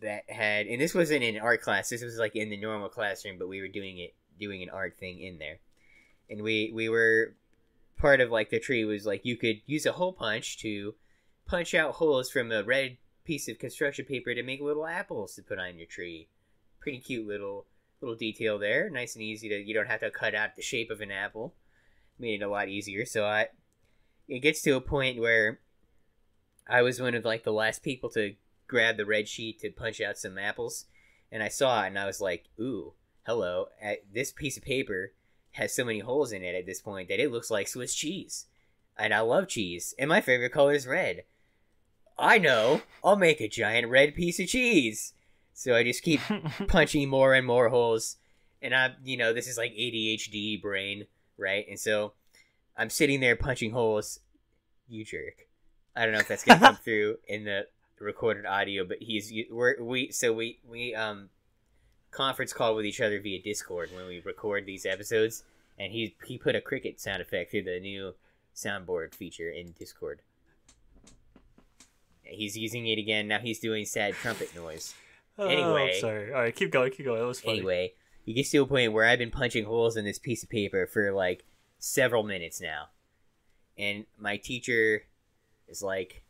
that had... And this wasn't in art class. This was like in the normal classroom, but we were doing it doing an art thing in there. And we, we were part of, like, the tree was, like, you could use a hole punch to punch out holes from a red piece of construction paper to make little apples to put on your tree. Pretty cute little little detail there. Nice and easy to, you don't have to cut out the shape of an apple. Made it a lot easier. So I, it gets to a point where I was one of, like, the last people to grab the red sheet to punch out some apples. And I saw it, and I was like, ooh, hello, at this piece of paper... has so many holes in it at this point that it looks like Swiss cheese. And I love cheese. And my favorite color is red. I know. I'll make a giant red piece of cheese. So I just keep punching more and more holes. And I'm, you know, this is like A D H D brain, right? And so I'm sitting there punching holes. You jerk. I don't know if that's going to come through in the recorded audio, but he's, we're, we, so we, we, um, conference call with each other via Discord when we record these episodes, and he he put a cricket sound effect through the new soundboard feature in Discord. He's using it again now. He's doing sad trumpet noise. Anyway, oh, I'm sorry. All right, keep going, keep going. That was funny. Anyway, you get to a point where I've been punching holes in this piece of paper for like several minutes now, and my teacher is like,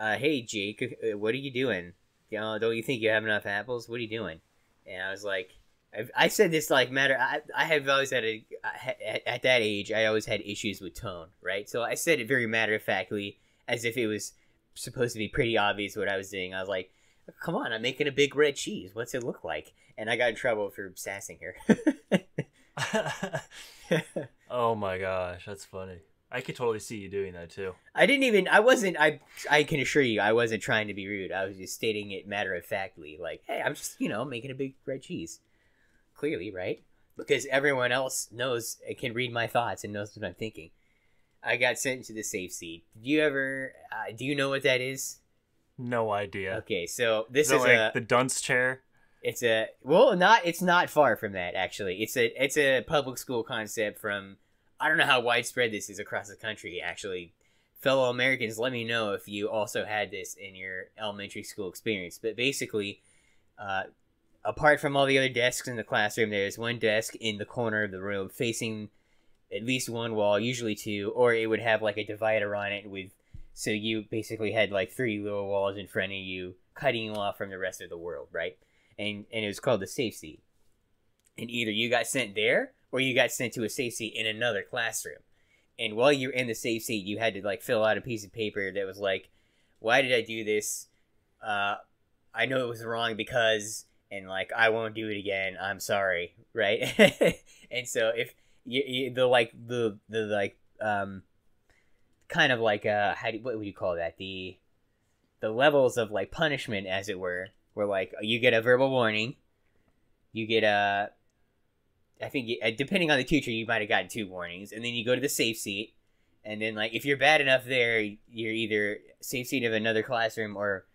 uh, "Hey, Jake, what are you doing? Oh, don't you think you have enough apples? What are you doing?" And I was like, I've, I said this like matter. I, I have always had a, at, at that age, I always had issues with tone, right? So I said it very matter of factly, as if it was supposed to be pretty obvious what I was doing. I was like, come on, I'm making a big red cheese. What's it look like? And I got in trouble for sassing her. Oh my gosh, that's funny. I could totally see you doing that too. I didn't even, I wasn't, I I can assure you, I wasn't trying to be rude. I was just stating it matter-of-factly, like, hey, I'm just, you know, making a big red cheese. Clearly, right? Because everyone else knows, can read my thoughts and knows what I'm thinking. I got sent into the safe seat. Did you ever, uh, do you know what that is? No idea. Okay, so this is, is like a, the dunce chair? It's a, well, not, it's not far from that, actually. It's a, it's a public school concept from, I don't know how widespread this is across the country, actually. Fellow Americans, let me know if you also had this in your elementary school experience. But basically, uh, apart from all the other desks in the classroom, there's one desk in the corner of the room facing at least one wall, usually two, or it would have like a divider on it with, so you basically had like three little walls in front of you, cutting you off from the rest of the world, right? And, and it was called the safe seat. And either you got sent there, or you got sent to a safe seat in another classroom. And while you're in the safe seat, you had to like fill out a piece of paper that was like, why did I do this? Uh, I know it was wrong because, and like, I won't do it again. I'm sorry. Right. And so if you, you, the, like the, the, like, um, kind of like uh how do, what would you call that, the the levels of like punishment, as it were, where like you get a verbal warning, you get a I think you, depending on the teacher you might have gotten two warnings, and then you go to the safe seat, and then like if you're bad enough there, you're either safe seat of another classroom or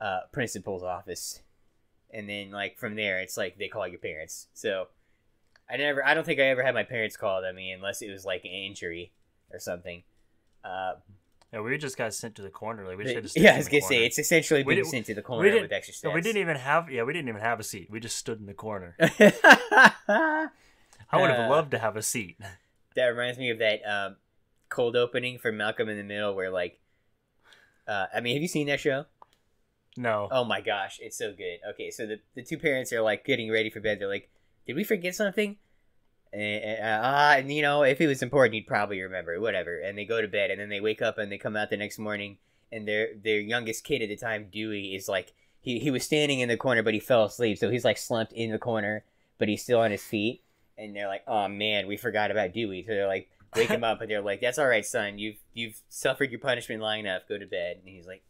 uh principal's office, and then like from there it's like they call your parents. So I never I don't think I ever had my parents call at me unless it was like an injury or something. Uh, yeah, we just got sent to the corner. Like we just had to stand yeah, I was gonna corner. say it's essentially being sent to the corner with extra steps. We didn't even have yeah, we didn't even have a seat. We just stood in the corner. I would have uh, loved to have a seat. That reminds me of that um, cold opening for Malcolm in the Middle, where like, uh, I mean, have you seen that show? No. Oh my gosh, it's so good. Okay, so the the two parents are like getting ready for bed. They're like, "Did we forget something?" And, uh, and, you know, if it was important, you'd probably remember, whatever. And they go to bed, and then they wake up, and they come out the next morning, and their their youngest kid at the time, Dewey, is like, he, he was standing in the corner, but he fell asleep, so he's like slumped in the corner, but he's still on his feet. And they're like, "Oh man, we forgot about Dewey." So they're like, wake him up, and they're like, "That's all right, son, you've you've suffered your punishment long enough, go to bed." And he's like,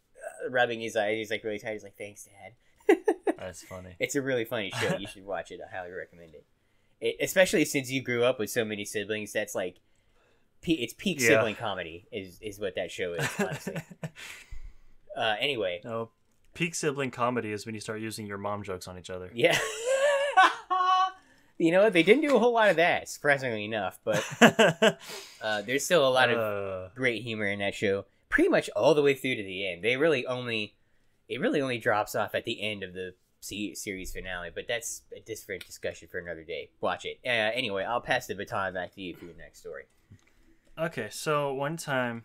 uh, rubbing his eyes, he's like really tired, he's like, "Thanks, Dad." That's funny. It's a really funny show, you should watch it, I highly recommend it. It, especially since you grew up with so many siblings, that's like, pe it's peak yeah. sibling comedy is is what that show is, honestly. uh, anyway, no, peak sibling comedy is when you start using your mom jokes on each other. Yeah, you know what? They didn't do a whole lot of that, surprisingly enough, but uh, there's still a lot of uh... great humor in that show. Pretty much all the way through to the end. They really only, it really only drops off at the end of the series finale, but that's a different discussion for another day. Watch it. Uh, anyway, I'll pass the baton back to you for your next story. Okay, so one time,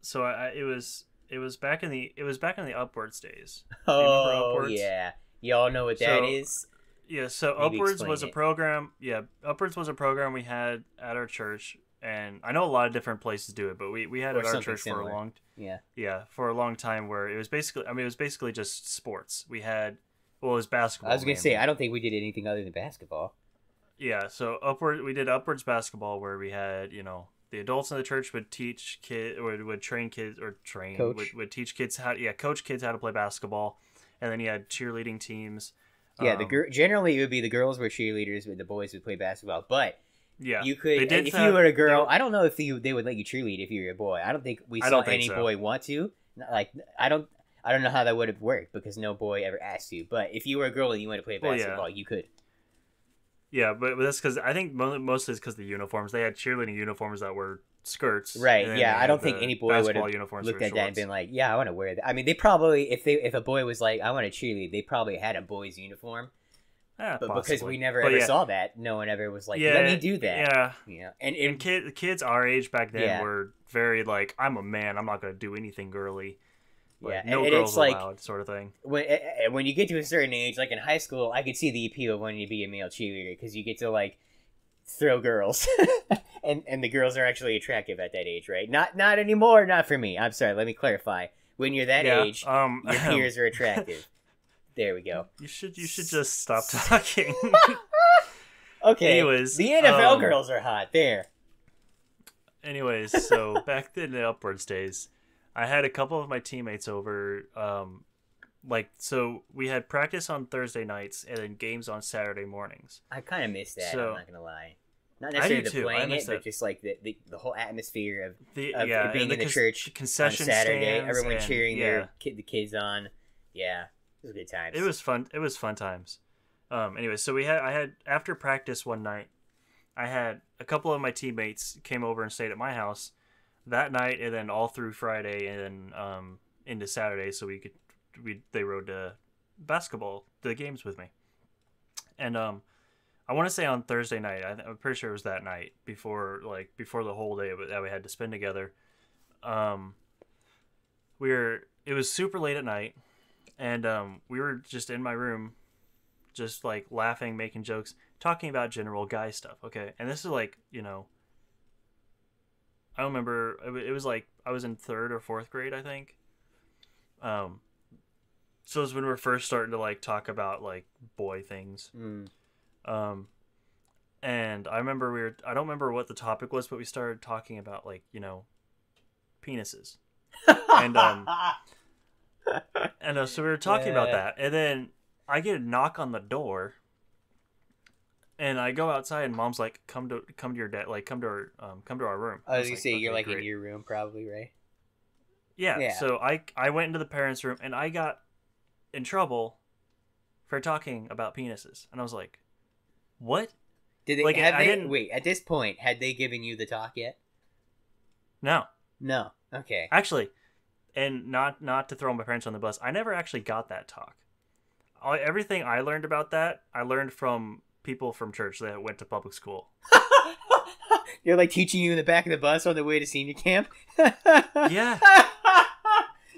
so I, I it was it was back in the it was back in the Upwards days. Oh Upwards? Yeah, y'all know what that so, is. Yeah, so Maybe Upwards was it. a program. Yeah, Upwards was a program we had at our church, and I know a lot of different places do it, but we, we had it at our church similar. for a long yeah yeah for a long time where it was basically I mean it was basically just sports. We had well it was basketball. I was gonna mainly. say I don't think we did anything other than basketball. Yeah, so upward we did Upwards basketball, where we had you know the adults in the church would teach kid or would train kids or train coach. would would teach kids how yeah coach kids how to play basketball, and then you had cheerleading teams. Yeah, um, the gir generally it would be the girls were cheerleaders, but the boys would play basketball, but. Yeah, you could. Did, if uh, you were a girl, they, I don't know if you they would let you cheerlead if you were a boy. I don't think we saw think any so. boy want to. Like, I don't, I don't know how that would have worked because no boy ever asked you. But if you were a girl and you wanted to play basketball, well, yeah. you could. Yeah, but that's because I think mostly it's because the uniforms. They had cheerleading uniforms that were skirts. Right. Yeah, I don't think any boy would have looked at that and been like, "Yeah, I want to wear that." I mean, they probably if they if a boy was like, "I want to cheerlead," they probably had a boy's uniform. Yeah, but possibly. because we never but ever yeah. saw that, no one ever was like, yeah, "Let me do that." Yeah, yeah. And, and, and kid, kids our age back then yeah. were very like, "I'm a man. I'm not going to do anything girly." Like, yeah, no and, and girls it's allowed, like, sort of thing. When when you get to a certain age, like in high school, I could see the appeal of wanting to be a male cheerleader because you get to like throw girls, and and the girls are actually attractive at that age, right? Not not anymore. Not for me. I'm sorry. Let me clarify. When you're that yeah, age, um, your peers are attractive. There we go. You should you should just stop talking. Okay. Anyways, the N F L um, girls are hot. There. Anyways, so back in the Upwards days, I had a couple of my teammates over. Um, like so, we had practice on Thursday nights and then games on Saturday mornings. I kind of miss that. So, I'm not gonna lie. Not necessarily the too. playing it, that. but just like the, the the whole atmosphere of, the, of yeah, being in the, the church the concession on Saturday, everyone and, cheering yeah. their kid the kids on. Yeah. It was good times. It was fun. It was fun times. Um, anyway, so we had I had after practice one night, I had a couple of my teammates came over and stayed at my house that night, and then all through Friday and then um, into Saturday. So we could we they rode to basketball the games with me, and um, I want to say on Thursday night. I, I'm pretty sure it was that night before like before the whole day that we had to spend together. Um, we were it was super late at night. And um, we were just in my room, just like laughing, making jokes, talking about general guy stuff. Okay. And this is like, you know, I remember it, it was like I was in third or fourth grade, I think. Um, so it was when we were first starting to like talk about like boy things. Mm. Um, And I remember we were, I don't remember what the topic was, but we started talking about, like, you know, penises. and um, and uh, so we were talking yeah. about that. And then I get a knock on the door. And I go outside, and Mom's like, "Come to, come to your dad, like, come to our, um, come to our room." I was, I was gonna like, say okay, you're like great. in your room, probably, right? Yeah, yeah. So I, I went into the parents' room, and I got in trouble for talking about penises, and I was like, "What? Did they? Like, have I, they I didn't wait at this point? Had they given you the talk yet?" No. No. Okay. Actually, and not not to throw my parents on the bus, I never actually got that talk. I, everything I learned about that, I learned from people from church that went to public school. They're like teaching you in the back of the bus on the way to senior camp. Yeah.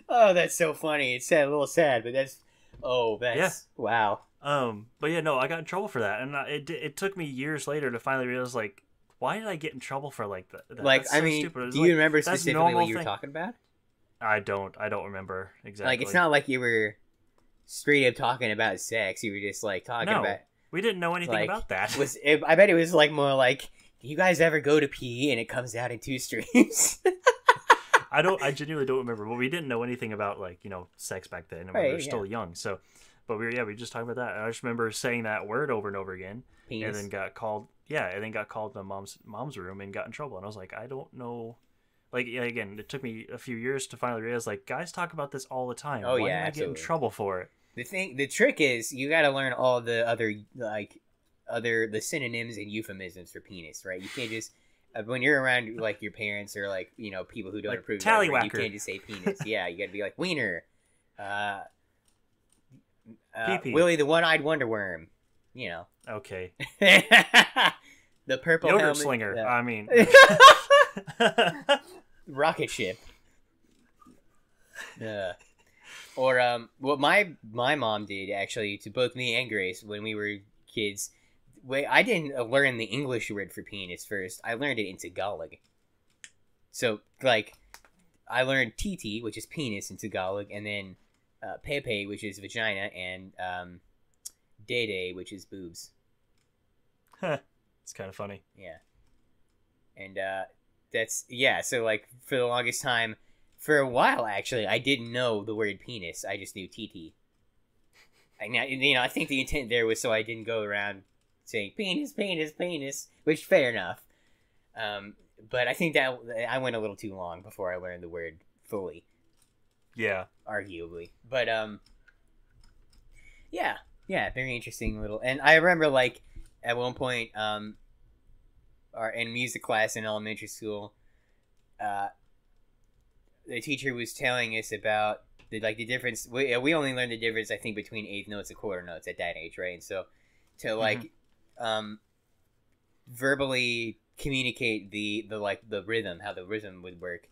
Oh, that's so funny. It's sad, a little sad, but that's oh, that's yeah. wow. Um, but yeah, no, I got in trouble for that, and I, it it took me years later to finally realize, like, why did I get in trouble for like that? that like, that's I so mean, stupid. do like, you remember specifically what you were thing. talking about? I don't. I don't remember exactly. Like, it's not like you were straight up talking about sex. You were just like talking no. about. We didn't know anything like, about that. Was it, I bet it was like more like, do you guys ever go to P E and it comes out in two streams? I don't. I genuinely don't remember. Well, we didn't know anything about, like, you know, sex back then. Right, we were yeah. still young, so. But we were yeah, we just talked about that. And I just remember saying that word over and over again, Penis. and then got called. Yeah, and then got called to mom's mom's room and got in trouble. And I was like, I don't know. Like, yeah, again, it took me a few years to finally realize, like, guys talk about this all the time. Oh Why yeah, am I absolutely. get in trouble for it? The thing, the trick is, you got to learn all the other, like, other, the synonyms and euphemisms for penis, right? You can't just, when you're around, like, your parents or, like, you know, people who don't like approve of it, you can't just say penis. Yeah, you got to be like, wiener, uh, uh Willie the one-eyed wonder worm, you know. Okay. The purple Yoder helmet. Slinger, uh, I mean. Rocket ship. Yeah. Uh, Or um, what my my mom did, actually, to both me and Grace when we were kids. Wait, I didn't learn the English word for penis first. I learned it in Tagalog. So, like, I learned titi, which is penis in Tagalog, and then uh, pepe, which is vagina, and um, dede, which is boobs. Huh. It's kind of funny. Yeah. And uh, that's, yeah, so, like, for the longest time, for a while, actually, I didn't know the word penis. I just knew T T. I, you know, I think the intent there was so I didn't go around saying penis, penis, penis, which fair enough. Um, but I think that I went a little too long before I learned the word fully. Yeah. Arguably. But, um, yeah. Yeah, very interesting little... And I remember, like, at one point, um, our, in music class in elementary school, uh... the teacher was telling us about the, like, the difference. We, we only learned the difference, I think, between eighth notes and quarter notes at that age, right? And so to like mm-hmm. um, verbally communicate the, the like the rhythm, how the rhythm would work,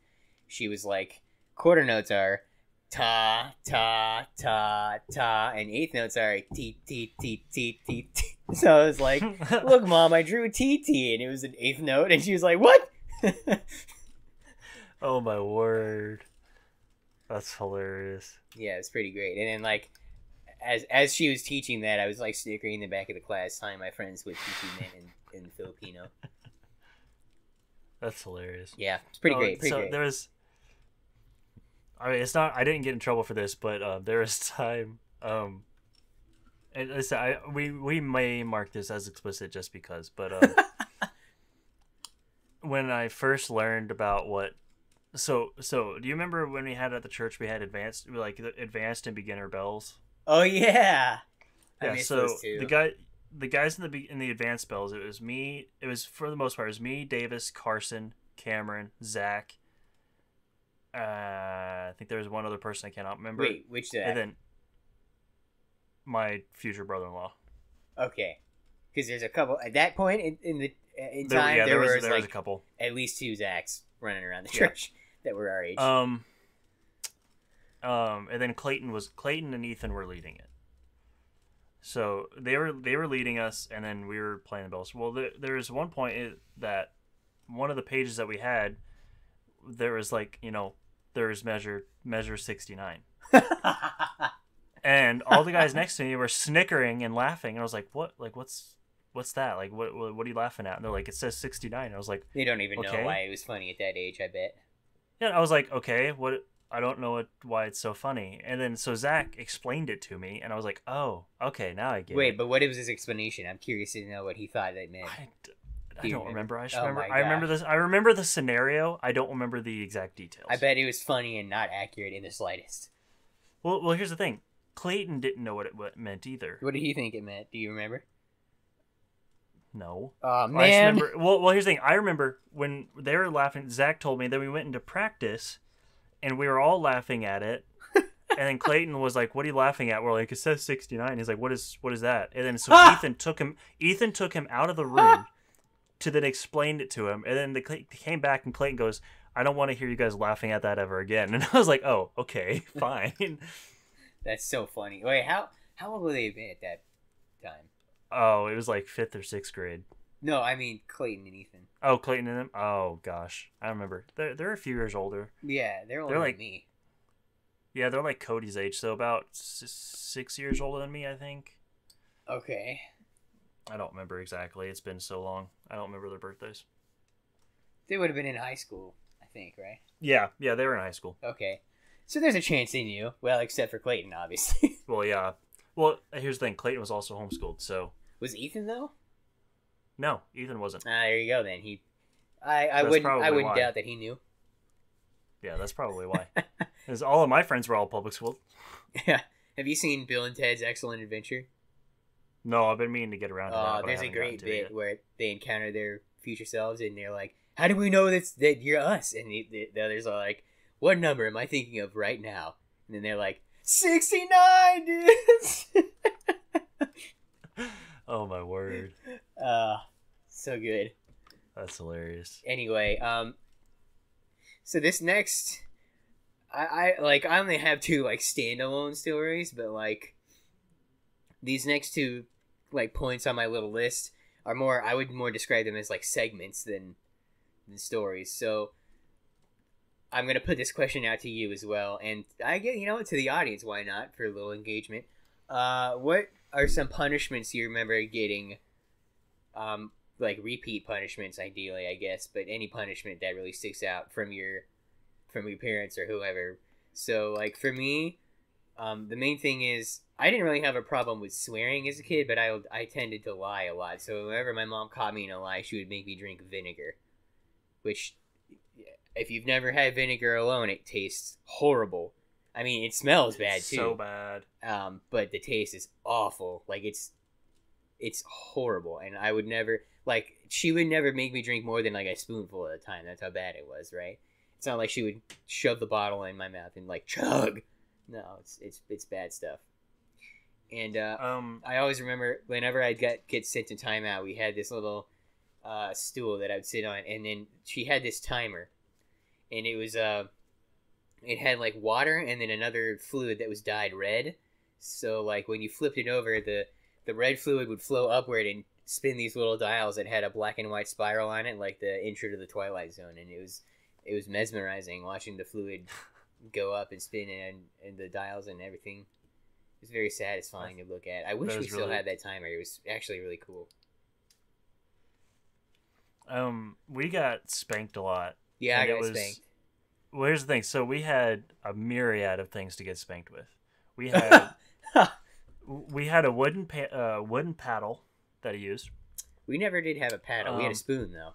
she was like, quarter notes are ta ta ta ta, and eighth notes are t t t t t. t. So I was like, look, Mom, I drew a t t, and it was an eighth note, and she was like, what? Oh my word, that's hilarious. Yeah, it's pretty great. And then, like, as as she was teaching that, I was like snickering in the back of the class, telling my friends what teaching meant in, in Filipino. That's hilarious. Yeah, it's pretty oh, great. Pretty so great. There was, I mean, it's not. I didn't get in trouble for this, but uh, there was time. Um, and listen, I we we may mark this as explicit just because, but um, when I first learned about what. So, so do you remember when we had at the church, we had advanced, like advanced and beginner bells? Oh yeah, yeah. I so the guy, the guys in the in the advanced bells, it was me. It was for the most part, it was me, Davis, Carson, Cameron, Zach. Uh, I think there was one other person I cannot remember. Wait, which Zach? And then my future brother-in-law. Okay, because there's a couple at that point in, in the in there, time. Yeah, there, there was, was there like, was a couple, at least two Zachs running around the church. Yeah. That were our age. Um, um, and then Clayton was Clayton and Ethan were leading it. So they were they were leading us, and then we were playing the bells. Well, there, there was one point that one of the pages that we had, there was like you know there was measure measure sixty-nine, and all the guys next to me were snickering and laughing, and I was like, what? Like what's what's that? Like, what what are you laughing at? And they're like, it says sixty-nine. I was like, they don't even okay. know why it was funny at that age, I bet. Yeah, I was like, okay, what? I don't know what, why it's so funny. And then, so Zach explained it to me, and I was like, oh, okay, now I get Wait, it. Wait, but what was his explanation? I'm curious to know what he thought that meant. I, d- I don't remember. remember. I just oh remember. I remember this. I remember the scenario. I don't remember the exact details. I bet it was funny and not accurate in the slightest. Well, well, here's the thing. Clayton didn't know what it what meant either. What did he think it meant? Do you remember? No. Oh, man. I just remember, well, well, here's the thing. I remember when they were laughing, Zach told me, then we went into practice, and we were all laughing at it. And then Clayton was like, what are you laughing at? We're like, it says sixty-nine. He's like, what is what is that? And then so Ethan took him Ethan took him out of the room to then explain it to him. And then they came back, and Clayton goes, I don't want to hear you guys laughing at that ever again. And I was like, oh, okay, fine. That's so funny. Wait, how, how old were they at that time? Oh, it was like fifth or sixth grade. No, I mean Clayton and Ethan. Oh, Clayton and them? Oh, gosh. I remember. They're, they're a few years older. Yeah, they're older they're like, than me. Yeah, they're like Cody's age, so about six years older than me, I think. Okay. I don't remember exactly. It's been so long. I don't remember their birthdays. They would have been in high school, I think, right? Yeah, yeah, they were in high school. Okay. So there's a chance they knew. Well, except for Clayton, obviously. Well, yeah. Well, here's the thing. Clayton was also homeschooled, so... Was Ethan, though? No, Ethan wasn't. Ah, uh, there you go, then. He, I, I wouldn't, I wouldn't why. doubt that he knew. Yeah, that's probably why. Because all of my friends were all public school. Yeah. Have you seen Bill and Ted's Excellent Adventure? No, I've been meaning to get around to uh, that. Oh, there's a great bit where they encounter their future selves, and they're like, how do we know that's, that you're us? And the, the, the others are like, what number am I thinking of right now? And then they're like, sixty-nine, dudes! Oh, my word. Uh, so good. That's hilarious. Anyway, um, so this next, I, I like, I only have two, like, standalone stories, but, like, these next two, like, points on my little list are more, I would more describe them as, like, segments than, than stories. So I'm going to put this question out to you as well. And I get, you know, to the audience, why not, for a little engagement. Uh, what are some punishments you remember getting, um, like repeat punishments ideally, I guess, but any punishment that really sticks out from your, from your parents or whoever. So like for me, um, the main thing is I didn't really have a problem with swearing as a kid, but I, I tended to lie a lot. So whenever my mom caught me in a lie, she would make me drink vinegar, which if you've never had vinegar alone, it tastes horrible. I mean, it smells bad too. So bad. Um, but the taste is awful. Like it's, it's horrible. And I would never like. She would never make me drink more than like a spoonful at a time. That's how bad it was, right? It's not like she would shove the bottle in my mouth and like chug. No, it's it's it's bad stuff. And uh, um, I always remember whenever I'd get get sent to timeout, we had this little uh, stool that I would sit on, and then she had this timer, and it was uh. It had, like, water and then another fluid that was dyed red. So, like, when you flipped it over, the, the red fluid would flow upward and spin these little dials that had a black and white spiral on it, like the intro to the Twilight Zone. And it was it was mesmerizing watching the fluid go up and spin and, and the dials and everything. It was very satisfying to look at. I wish we really... still had that timer. It was actually really cool. Um, we got spanked a lot. Yeah, I got was... spanked. Well, here's the thing. So we had a myriad of things to get spanked with. We had we had a wooden pa- uh, wooden paddle that he used. We never did have a paddle. Um, we had a spoon, though.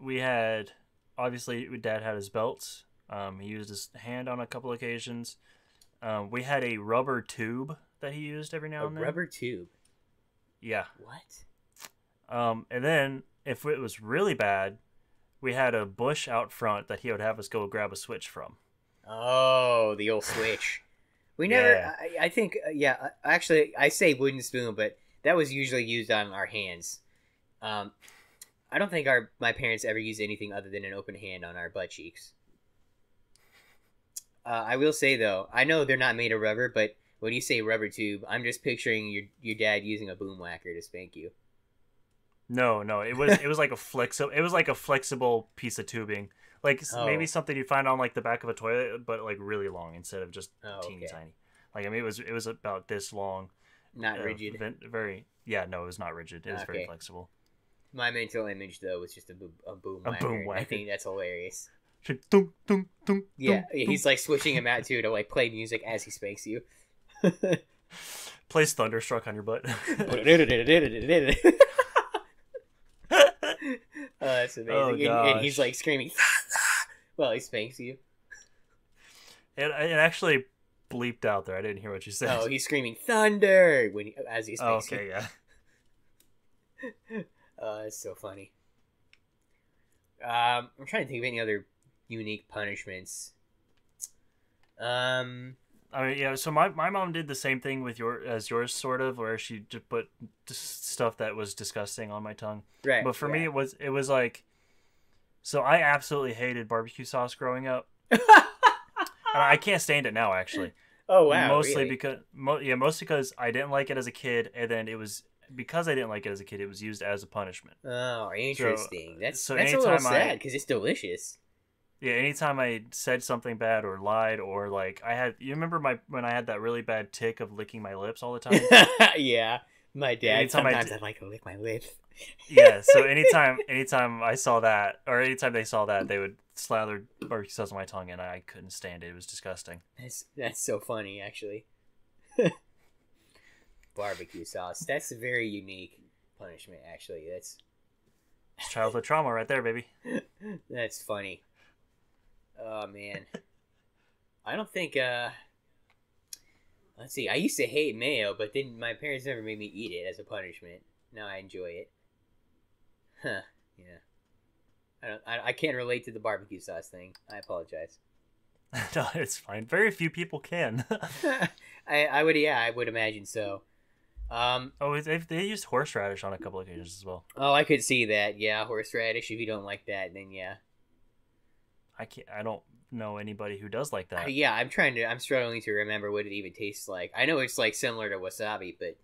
We had, obviously, Dad had his belts. Um, he used his hand on a couple occasions. Um, we had a rubber tube that he used every now a and then. A rubber tube? Yeah. What? Um, and then, if it was really bad, we had a bush out front that he would have us go grab a switch from. Oh, the old switch. We never, yeah. I, I think, yeah, actually, I say wooden spoon, but that was usually used on our hands. Um, I don't think our my parents ever used anything other than an open hand on our butt cheeks. Uh, I will say, though, I know they're not made of rubber, but when you say rubber tube, I'm just picturing your your dad using a boom whacker to spank you. No, no, it was it was like a flexi- It was like a flexible piece of tubing, like oh. maybe something you find on like the back of a toilet, but like really long instead of just oh, teeny okay. tiny. Like I mean, it was it was about this long. Not uh, rigid. Very Yeah, no, it was not rigid. It was okay. very flexible. My mental image, though, was just a, bo- a boom a whacker. Boom whacker. I think that's hilarious. Dunk, dunk, dunk, yeah, dunk, he's like switching him out, too, to like play music as he spanks you. Plays Thunderstruck on your butt. Oh, that's amazing. Oh, and, and he's like screaming while he spanks you. And it, it actually bleeped out there. I didn't hear what you said. Oh, he's screaming thunder when he, as he spanks oh, okay, you. Okay, yeah. Oh, that's so funny. Um, I'm trying to think of any other unique punishments. Um, I mean, yeah. So my, my mom did the same thing with your as yours, sort of, where she just put stuff that was disgusting on my tongue. Right. But for yeah. me, it was it was like, so I absolutely hated barbecue sauce growing up. And I can't stand it now, actually. Oh wow! Mostly really? because mo- yeah, mostly because I didn't like it as a kid, and then it was. Because I didn't like it as a kid, it was used as a punishment. Oh, interesting. So, that's so that's a little sad because it's delicious. Yeah, anytime I said something bad or lied or like I had, you remember my when I had that really bad tick of licking my lips all the time? Yeah, my dad. Anytime sometimes I d- like to lick my lips. Yeah, so anytime, anytime I saw that or anytime they saw that, they would slather barbecue sauce on my tongue, and I couldn't stand it. It was disgusting. That's that's so funny, actually. Barbecue sauce. That's a very unique punishment, actually. That's childhood trauma right there, baby. That's funny. Oh man. I don't think uh let's see, I used to hate mayo, but then my parents never made me eat it as a punishment. Now I enjoy it. Huh, yeah. I don't I, I can't relate to the barbecue sauce thing. I apologize. No, it's fine. Very few people can. I, I would yeah, I would imagine so. Um, oh, they they used horseradish on a couple of occasions as well. Oh, I could see that. Yeah, horseradish. If you don't like that, then yeah. I can't. I don't know anybody who does like that. Uh, yeah, I'm trying to. I'm struggling to remember what it even tastes like. I know it's like similar to wasabi, but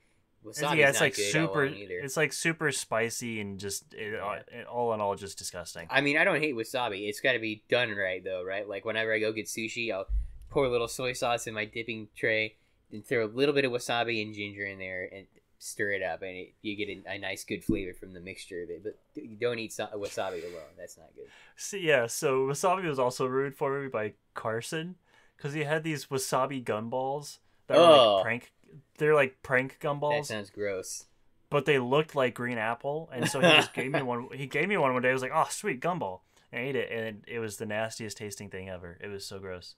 wasabi yeah, it's not like good super. Either. It's like super spicy and just it, yeah. it, all in all just disgusting. I mean, I don't hate wasabi. It's got to be done right though, right? Like whenever I go get sushi, I'll pour a little soy sauce in my dipping tray. And throw a little bit of wasabi and ginger in there and stir it up, and it, you get a, a nice good flavor from the mixture of it. But you don't eat so- wasabi alone. That's not good. So, yeah, so wasabi was also ruined for me by Carson because he had these wasabi gumballs that oh. were like prank. They're like prank gumballs. That sounds gross. But they looked like green apple, and so he just gave me one. He gave me one one day. I was like, "Oh, sweet gumball!" And I ate it, and it was the nastiest tasting thing ever. It was so gross,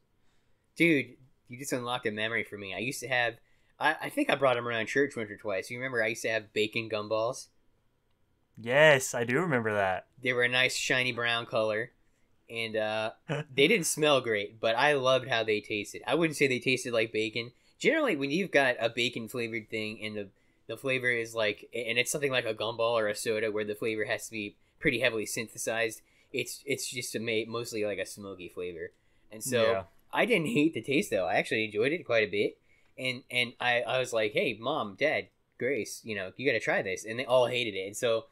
dude. You just unlocked a memory for me. I used to have... I, I think I brought them around church once or twice. You remember I used to have bacon gumballs? Yes, I do remember that. They were a nice shiny brown color. And uh, they didn't smell great, but I loved how they tasted. I wouldn't say they tasted like bacon. Generally, when you've got a bacon-flavored thing and the, the flavor is like... And it's something like a gumball or a soda where the flavor has to be pretty heavily synthesized. It's it's just a, mostly like a smoky flavor. And so... Yeah. I didn't hate the taste, though. I actually enjoyed it quite a bit. And and I, I was like, hey, Mom, Dad, Grace, you know, you got to try this. And they all hated it. And so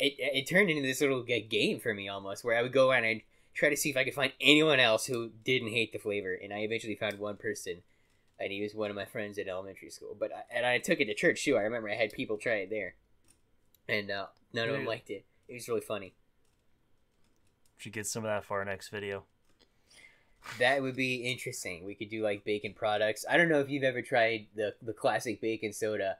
it it turned into this little game for me almost where I would go around and I'd try to see if I could find anyone else who didn't hate the flavor. And I eventually found one person, and he was one of my friends at elementary school. But I, And I took it to church, too. I remember I had people try it there. And uh, none of them liked it. It was really funny. Should get some of that for our next video. That would be interesting. We could do like bacon products. I don't know if you've ever tried the the classic bacon soda.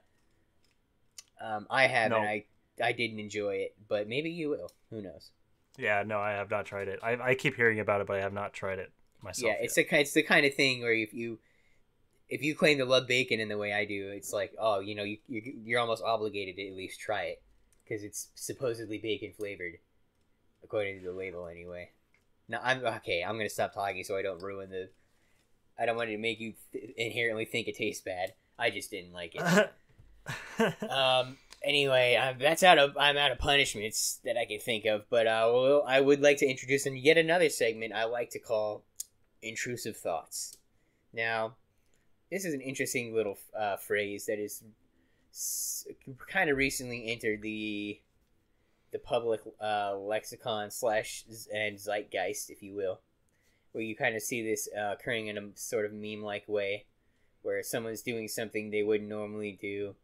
Um, I haven't. No. I I didn't enjoy it, but maybe you will. Who knows? Yeah, no, I have not tried it. I I keep hearing about it, but I have not tried it myself. Yeah, it's yet. a it's the kind of thing where if you if you claim to love bacon in the way I do, it's like oh, you know, you you're, you're almost obligated to at least try it because it's supposedly bacon flavored, according to the label anyway. No, I'm okay. I'm gonna stop talking so I don't ruin the. I don't want to make you th- inherently think it tastes bad. I just didn't like it. um. Anyway, I'm, that's out of I'm out of punishments that I can think of. But uh, well, I would like to introduce in yet another segment I like to call intrusive thoughts. Now, this is an interesting little uh, phrase that is s- kind of recently entered the. the public uh, lexicon slash and zeitgeist, if you will, where you kind of see this uh, occurring in a sort of meme-like way, where someone's doing something they wouldn't normally do.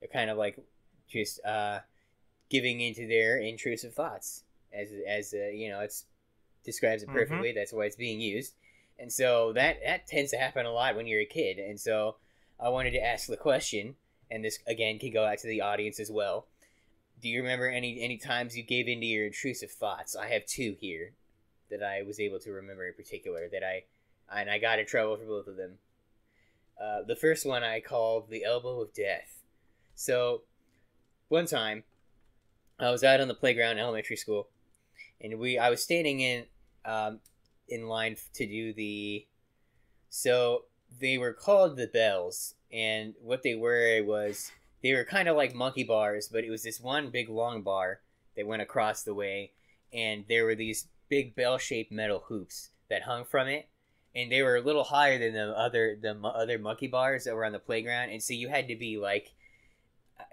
They're kind of like just uh, giving into their intrusive thoughts. As as uh, you know, it's describes it perfectly. Mm-hmm. That's why it's being used. And so that that tends to happen a lot when you're a kid. And so I wanted to ask the question, and this again can go out to the audience as well. Do you remember any any times you gave into your intrusive thoughts? I have two here that I was able to remember in particular that I and I got in trouble for both of them. Uh, the first one I called the elbow of death. So one time I was out on the playground in elementary school, and we I was standing in um, in line to do the so they were called the bells, and what they were was they were kind of like monkey bars, but it was this one big long bar that went across the way, and there were these big bell-shaped metal hoops that hung from it, and they were a little higher than the other the other monkey bars that were on the playground, and so you had to be like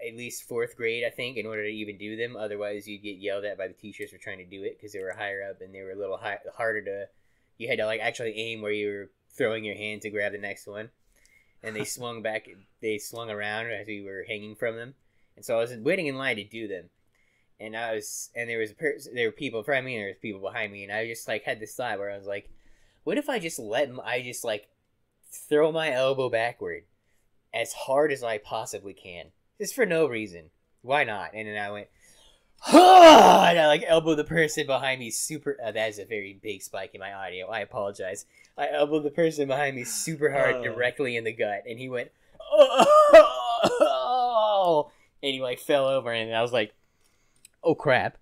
at least fourth grade, I think, in order to even do them. Otherwise, you'd get yelled at by the teachers for trying to do it because they were higher up and they were a little high, harder to. You had to like actually aim where you were throwing your hand to grab the next one, and they swung back. They swung around as we were hanging from them, and so I was waiting in line to do them, and I was and there was a per, there were people in front of me and there was people behind me, and I just like had this thought where I was like, what if I just let I just like throw my elbow backward as hard as I possibly can. Just for no reason. Why not? And then I went, ha! And I like elbowed the person behind me super. Uh, that is a very big spike in my audio. I apologize. I elbowed the person behind me super hard, oh. directly in the gut, and he went, oh! And he like fell over, and I was like, oh crap!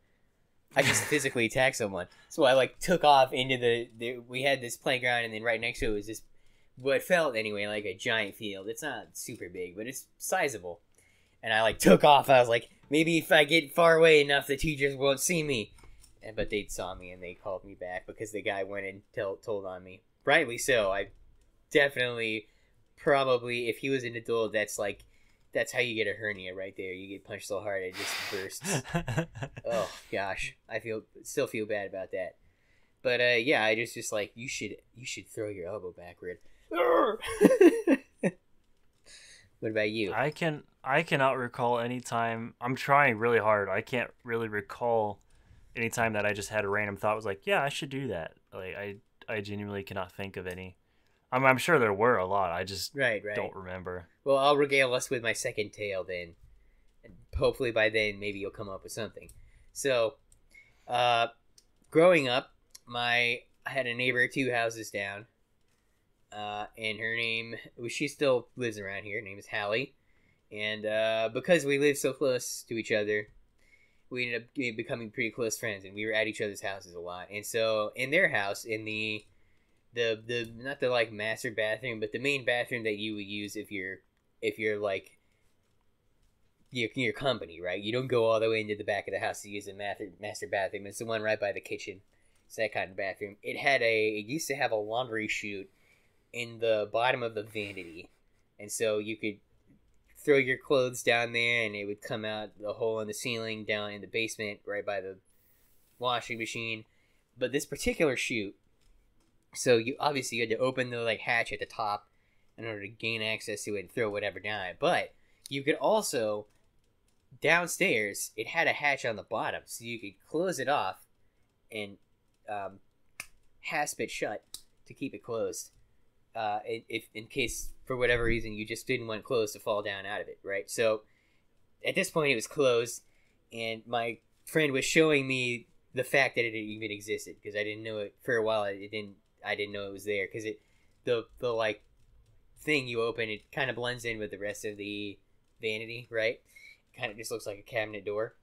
I just physically attacked someone. So I like took off into the, the. We had this playground, and then right next to it was this what felt anyway like a giant field. It's not super big, but it's sizable. And I, like, took off. I was like, maybe if I get far away enough, the teachers won't see me. And, but they saw me, and they called me back because the guy went and tell, told on me. Rightly so. I definitely, probably, if he was an adult, that's, like, that's how you get a hernia right there. You get punched so hard, it just bursts. Oh, gosh. I feel still feel bad about that. But, uh, yeah, I just, just like, you should, you should throw your elbow backward. What about you? I can... I cannot recall any time. I'm trying really hard. I can't really recall any time that I just had a random thought. I was like, yeah, I should do that. Like, I, I genuinely cannot think of any. I'm, I'm sure there were a lot. I just right, right. don't remember. Well, I'll regale us with my second tale then. And hopefully by then, maybe you'll come up with something. So, uh, growing up, my I had a neighbor two houses down, uh, and her name well, she still lives around here. Her name is Hallie. And uh, because we lived so close to each other, we ended up becoming pretty close friends, and we were at each other's houses a lot. And so, in their house, in the the the not the like master bathroom, but the main bathroom that you would use if you're if you're like your your company, right? You don't go all the way into the back of the house to use the master master bathroom. It's the one right by the kitchen. It's that kind of bathroom. It had a it used to have a laundry chute in the bottom of the vanity, and so you could throw your clothes down there, and it would come out the hole in the ceiling down in the basement right by the washing machine. But this particular chute, so you obviously you had to open the like hatch at the top in order to gain access to it and throw whatever down. But you could also downstairs it had a hatch on the bottom, so you could close it off and um, hasp it shut to keep it closed. Uh, if in case for whatever reason you just didn't want clothes to fall down out of it, right? So at this point it was closed, and my friend was showing me the fact that it even existed because I didn't know it for a while. It didn't. I didn't know it was there because it the the like thing you open it kind of blends in with the rest of the vanity, right? Kind of just looks like a cabinet door,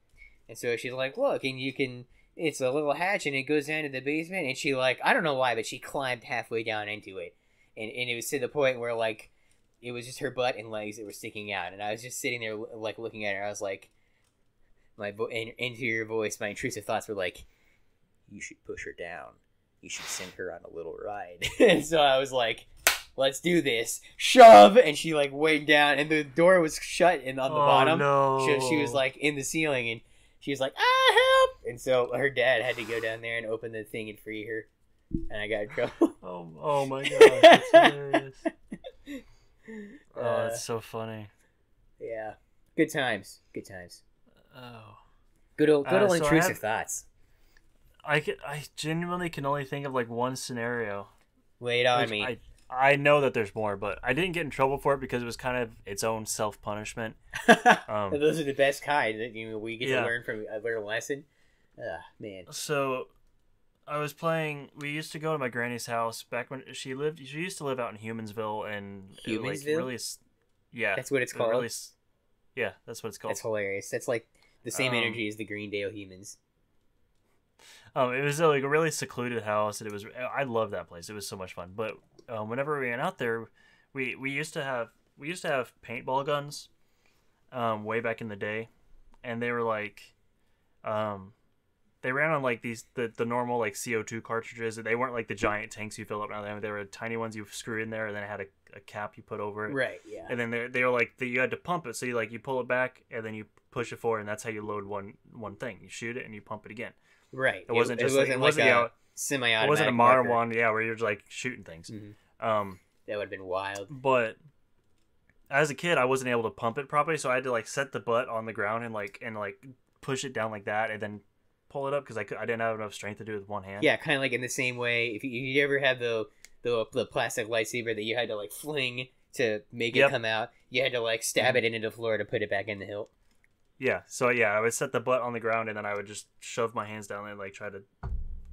and so she's like, "Look, and you can." It's a little hatch, and it goes down to the basement, and she like I don't know why, but she climbed halfway down into it. And, and it was to the point where, like, it was just her butt and legs that were sticking out. And I was just sitting there, like, looking at her. I was like, my vo- in- interior voice, my intrusive thoughts were like, you should push her down. You should send her on a little ride. And so I was like, let's do this. Shove! And she, like, went down. And the door was shut and on the oh, bottom. No. She, she was, like, in the ceiling. And she was like, ah, help! And so her dad had to go down there and open the thing and free her. And I got in trouble. Oh, oh my gosh, that's hilarious. Oh, that's so funny. Yeah. Good times. Good times. Oh. Good old, good old uh, so intrusive I have, thoughts. I, could, I genuinely can only think of like one scenario. Wait on me. I, I know that there's more, but I didn't get in trouble for it because it was kind of its own self-punishment. Um, Those are the best kind. That you know, we get yeah. to learn from uh, learn a lesson. Ugh, man. So I was playing. We used to go to my granny's house back when she lived. She used to live out in Humansville, and Humansville, like, really, yeah, that's what it's called. It really, yeah, that's what it's called. That's hilarious. That's like the same um, energy as the Greendale humans. Um, it was uh, like a really secluded house, and it was. I loved that place. It was so much fun. But um, whenever we went out there, we we used to have we used to have paintball guns, um, way back in the day, and they were like, um, they ran on like these the, the normal like C O two cartridges. They weren't like the giant tanks you fill up now. They were tiny ones you screw in there, and then it had a, a cap you put over it. Right. Yeah. And then they they were like the, you had to pump it, so you like you pull it back and then you push it forward, and that's how you load one one thing. You shoot it and you pump it again. Right. It wasn't it, just it wasn't like, it wasn't, like a you know, semi-automatic. It wasn't a modern marker. one, yeah, where you're just like shooting things. Mm-hmm. Um, that would have been wild. But as a kid, I wasn't able to pump it properly, so I had to like set the butt on the ground and like and like push it down like that, and then pull it up because I could, I didn't have enough strength to do it with one hand. Yeah, kind of like in the same way. If you, you ever had the, the the plastic lightsaber that you had to like fling to make it yep. come out, you had to like stab mm-hmm. it into the floor to put it back in the hilt. Yeah, so yeah, I would set the butt on the ground, and then I would just shove my hands down and like try to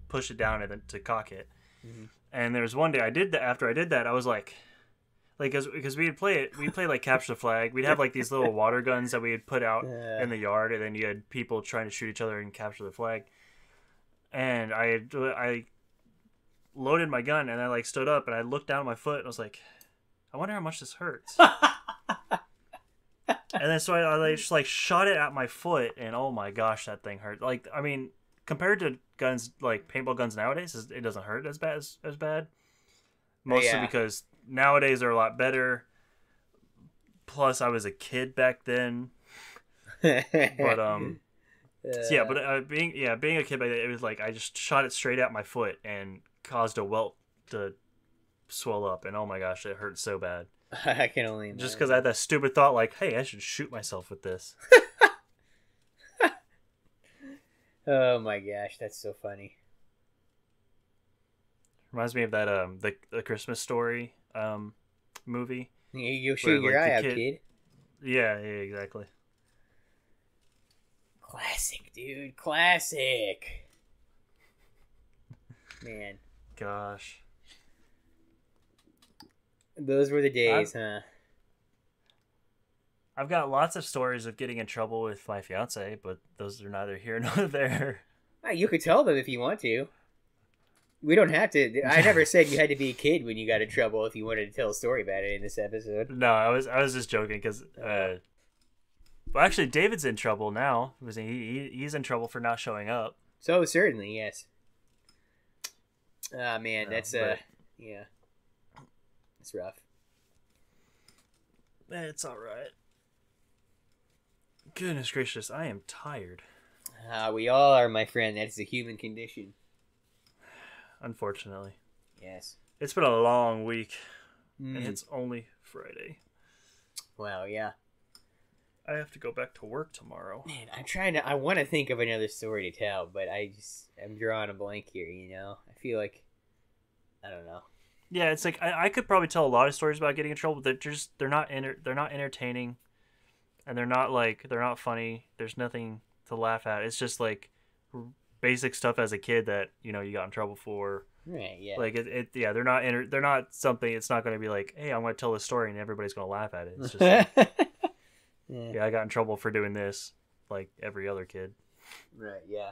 push it down and then to cock it. Mm-hmm. And there was one day I did that. After I did that, I was like, like because we'd play it, we'd play like capture the flag. We'd have like these little water guns that we would put out yeah. in the yard, and then you had people trying to shoot each other and capture the flag. And I I loaded my gun, and I like stood up, and I looked down at my foot, and I was like, I wonder how much this hurts. And then so I, I just like shot it at my foot, and oh my gosh, that thing hurt. Like, I mean, compared to guns, like paintball guns nowadays, it doesn't hurt as bad as, as bad. Mostly yeah. because nowadays they're a lot better. Plus, I was a kid back then. But um, uh, so yeah, but uh, being yeah being a kid back then, it was like I just shot it straight at my foot and caused a welt to swell up, and oh my gosh, it hurt so bad. I can only imagine. Just because I had that stupid thought, like, "Hey, I should shoot myself with this." Oh my gosh, that's so funny. Reminds me of that um the, the Christmas Story um movie. You shoot where, your like, eye out, kid... kid. Yeah, yeah, exactly. Classic, dude. Classic. Man. Gosh. Those were the days, I've, huh? I've got lots of stories of getting in trouble with my fiance, but those are neither here nor there. You could tell them if you want to. We don't have to. I never said you had to be a kid when you got in trouble if you wanted to tell a story about it in this episode. No, I was I was just joking because, uh, well, actually, David's in trouble now. He, he he's in trouble for not showing up. So certainly, yes. Ah, oh, man, no, that's uh, yeah. It's rough. It's all right. Goodness gracious, I am tired. Ah, uh, we all are, my friend. That's the human condition. Unfortunately. Yes. It's been a long week, mm. and it's only Friday. Wow, yeah. I have to go back to work tomorrow. Man, I'm trying to. I want to think of another story to tell, but I just I'm drawing a blank here. You know, I feel like I don't know. Yeah, it's like I, I could probably tell a lot of stories about getting in trouble, but they're just they're not enter, they're not entertaining, and they're not like they're not funny. There's nothing to laugh at. It's just like basic stuff as a kid that you know you got in trouble for. Right. Yeah. Like it. it yeah. They're not enter, They're not something. It's not going to be like, hey, I'm going to tell this story and everybody's going to laugh at it. It's just like, yeah. yeah, I got in trouble for doing this, like every other kid. Right. Yeah.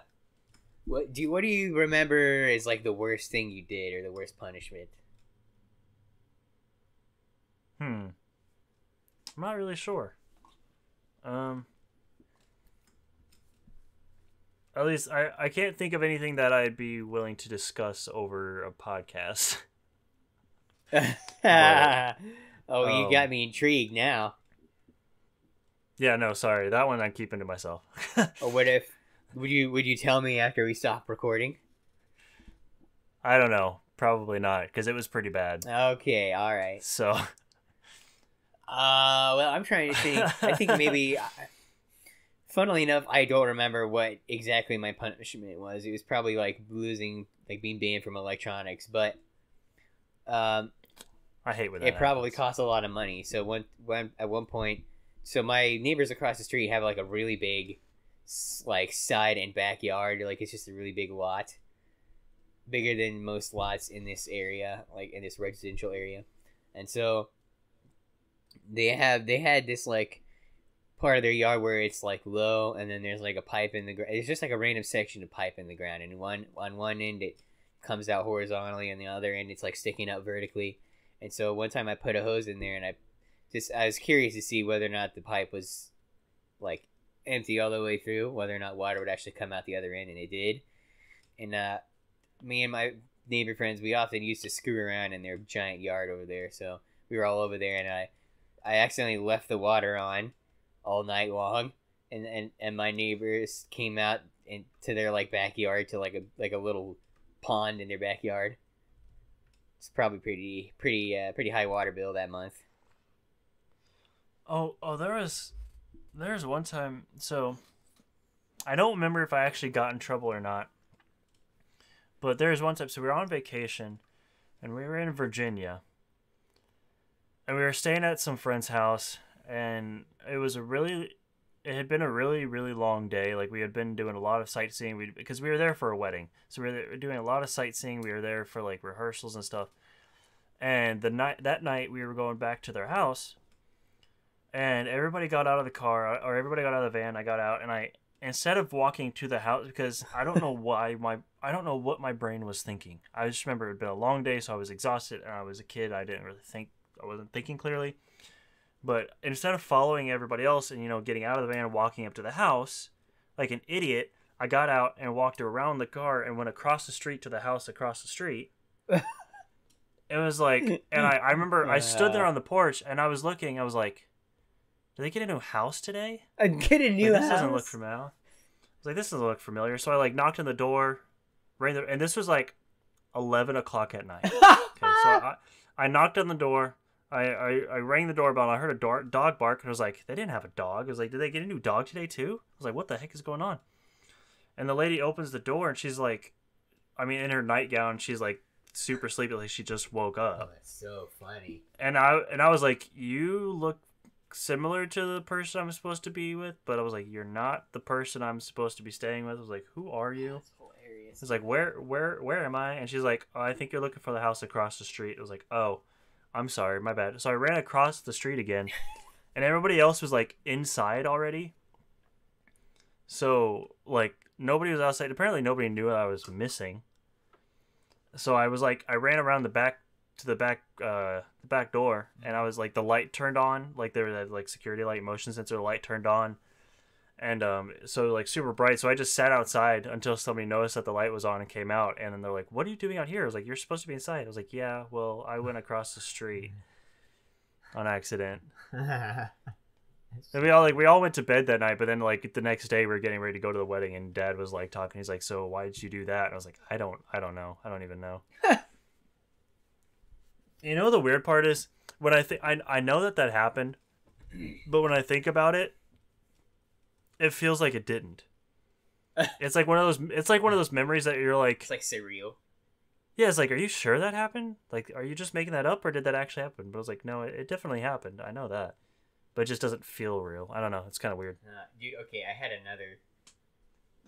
What do you, What do you remember is like the worst thing you did or the worst punishment? Hmm. I'm not really sure. Um. At least I, I can't think of anything that I'd be willing to discuss over a podcast. but, oh, you um, got me intrigued now. Yeah, no, sorry. That one I'm keeping to myself. Or what if would you would you tell me after we stop recording? I don't know. Probably not, because it was pretty bad. Okay, all right. So Uh, well, I'm trying to think. I think maybe, funnily enough, I don't remember what exactly my punishment was. It was probably like losing, like being banned from electronics, but um, I hate when that happens. It probably costs a lot of money. So one, one at one point, so my neighbors across the street have like a really big, like side and backyard. Like it's just a really big lot, bigger than most lots in this area, like in this residential area, and so. They have they had this like part of their yard where it's like low, and then there's like a pipe in the ground. It's just like a random section of pipe in the ground, and one on one end it comes out horizontally, and the other end it's like sticking up vertically. And so one time I put a hose in there, and I just I was curious to see whether or not the pipe was like empty all the way through, whether or not water would actually come out the other end, and it did. And uh, me and my neighbor friends, we often used to screw around in their giant yard over there, so we were all over there, and I. I accidentally left the water on all night long, and, and, and my neighbors came out in, to their like backyard to like a like a little pond in their backyard. It's probably pretty pretty uh, pretty high water bill that month. Oh oh, there was there was one time. So I don't remember if I actually got in trouble or not, but there was one time. So we were on vacation, and we were in Virginia. And we were staying at some friend's house, and it was a really, it had been a really, really long day. Like, we had been doing a lot of sightseeing we because we were there for a wedding. So we were doing a lot of sightseeing. We were there for, like, rehearsals and stuff. And the night that night, we were going back to their house, and everybody got out of the car, or everybody got out of the van. I got out, and I, instead of walking to the house, because I don't know why my, I don't know what my brain was thinking. I just remember it had been a long day, so I was exhausted, and I was a kid. I didn't really think. I wasn't thinking clearly, but instead of following everybody else and, you know, getting out of the van and walking up to the house like an idiot, I got out and walked around the car and went across the street to the house across the street. It was like, and I, I remember I stood there on the porch and I was looking, I was like, did they get a new house today? I get a new like, this house. This doesn't look familiar. I was like, this doesn't look familiar. So I like knocked on the door, right there, and this was like eleven o'clock at night. Okay, so I, I knocked on the door. I, I, I rang the doorbell, and I heard a door, dog bark, and I was like, they didn't have a dog. I was like, did they get a new dog today, too? I was like, what the heck is going on? And the lady opens the door, and she's like, I mean, in her nightgown, she's like super sleepy, like she just woke up. Oh, that's so funny. And I, and I was like, you look similar to the person I'm supposed to be with, but I was like, you're not the person I'm supposed to be staying with. I was like, who are you? That's hilarious. I was like, where, where, where am I? And she's like, oh, I think you're looking for the house across the street. I was like, oh. I'm sorry, my bad. So I ran across the street again, and everybody else was, like, inside already. So, like, nobody was outside. Apparently nobody knew I was missing. So I was, like, I ran around the back to the back uh, the back door, and I was, like, the light turned on. Like, there was that, like, security light, motion sensor light turned on. And um, so, like, super bright. So I just sat outside until somebody noticed that the light was on and came out. And then they're like, what are you doing out here? I was like, you're supposed to be inside. I was like, yeah, well, I went across the street on accident. And we all, like, we all went to bed that night. But then, like, the next day we were getting ready to go to the wedding. And Dad was, like, talking. He's like, so why did you do that? And I was like, I don't, I don't know. I don't even know. You know, the weird part is when I think I, I know that that happened. But when I think about it, it feels like it didn't. It's like one of those. It's like one of those memories that you're like. It's like surreal. Yeah, it's like, are you sure that happened? Like, are you just making that up, or did that actually happen? But I was like, no, it, it definitely happened. I know that, but it just doesn't feel real. I don't know. It's kind of weird. Uh, dude, okay, I had another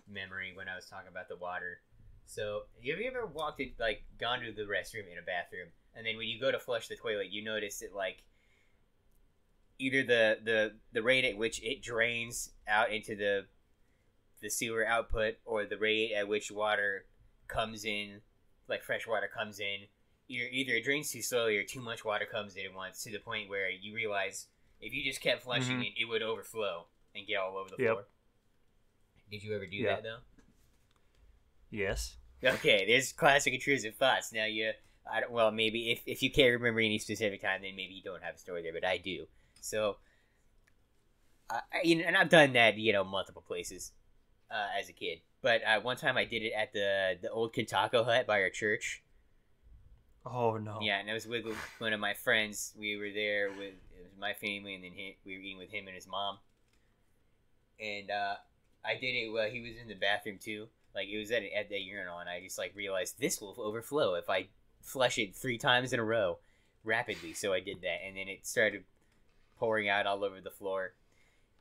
memory when I was talking about the water. So, have you ever walked in, like, gone to the restroom in a bathroom, and then when you go to flush the toilet, you notice it like. Either the, the, the rate at which it drains out into the the sewer output, or the rate at which water comes in, like fresh water comes in. Either, either it drains too slowly, or too much water comes in at once, to the point where you realize if you just kept flushing mm-hmm. it, it would overflow and get all over the yep. floor. Did you ever do yep. that, though? Yes. Okay, there's classic intrusive thoughts. Now, you, I don't, well, maybe if, if you can't remember any specific time, then maybe you don't have a story there, but I do. So, I, you know, and I've done that, you know, multiple places uh, as a kid. But uh, one time I did it at the the old Kentaco Hut by our church. Oh no. Yeah, and I was with one of my friends. We were there with it was my family, and then he, we were eating with him and his mom. And uh, I did it while he was in the bathroom too. Like, it was at at that urinal, and I just like realized this will overflow if I flush it three times in a row rapidly. So I did that, and then it started pouring out all over the floor,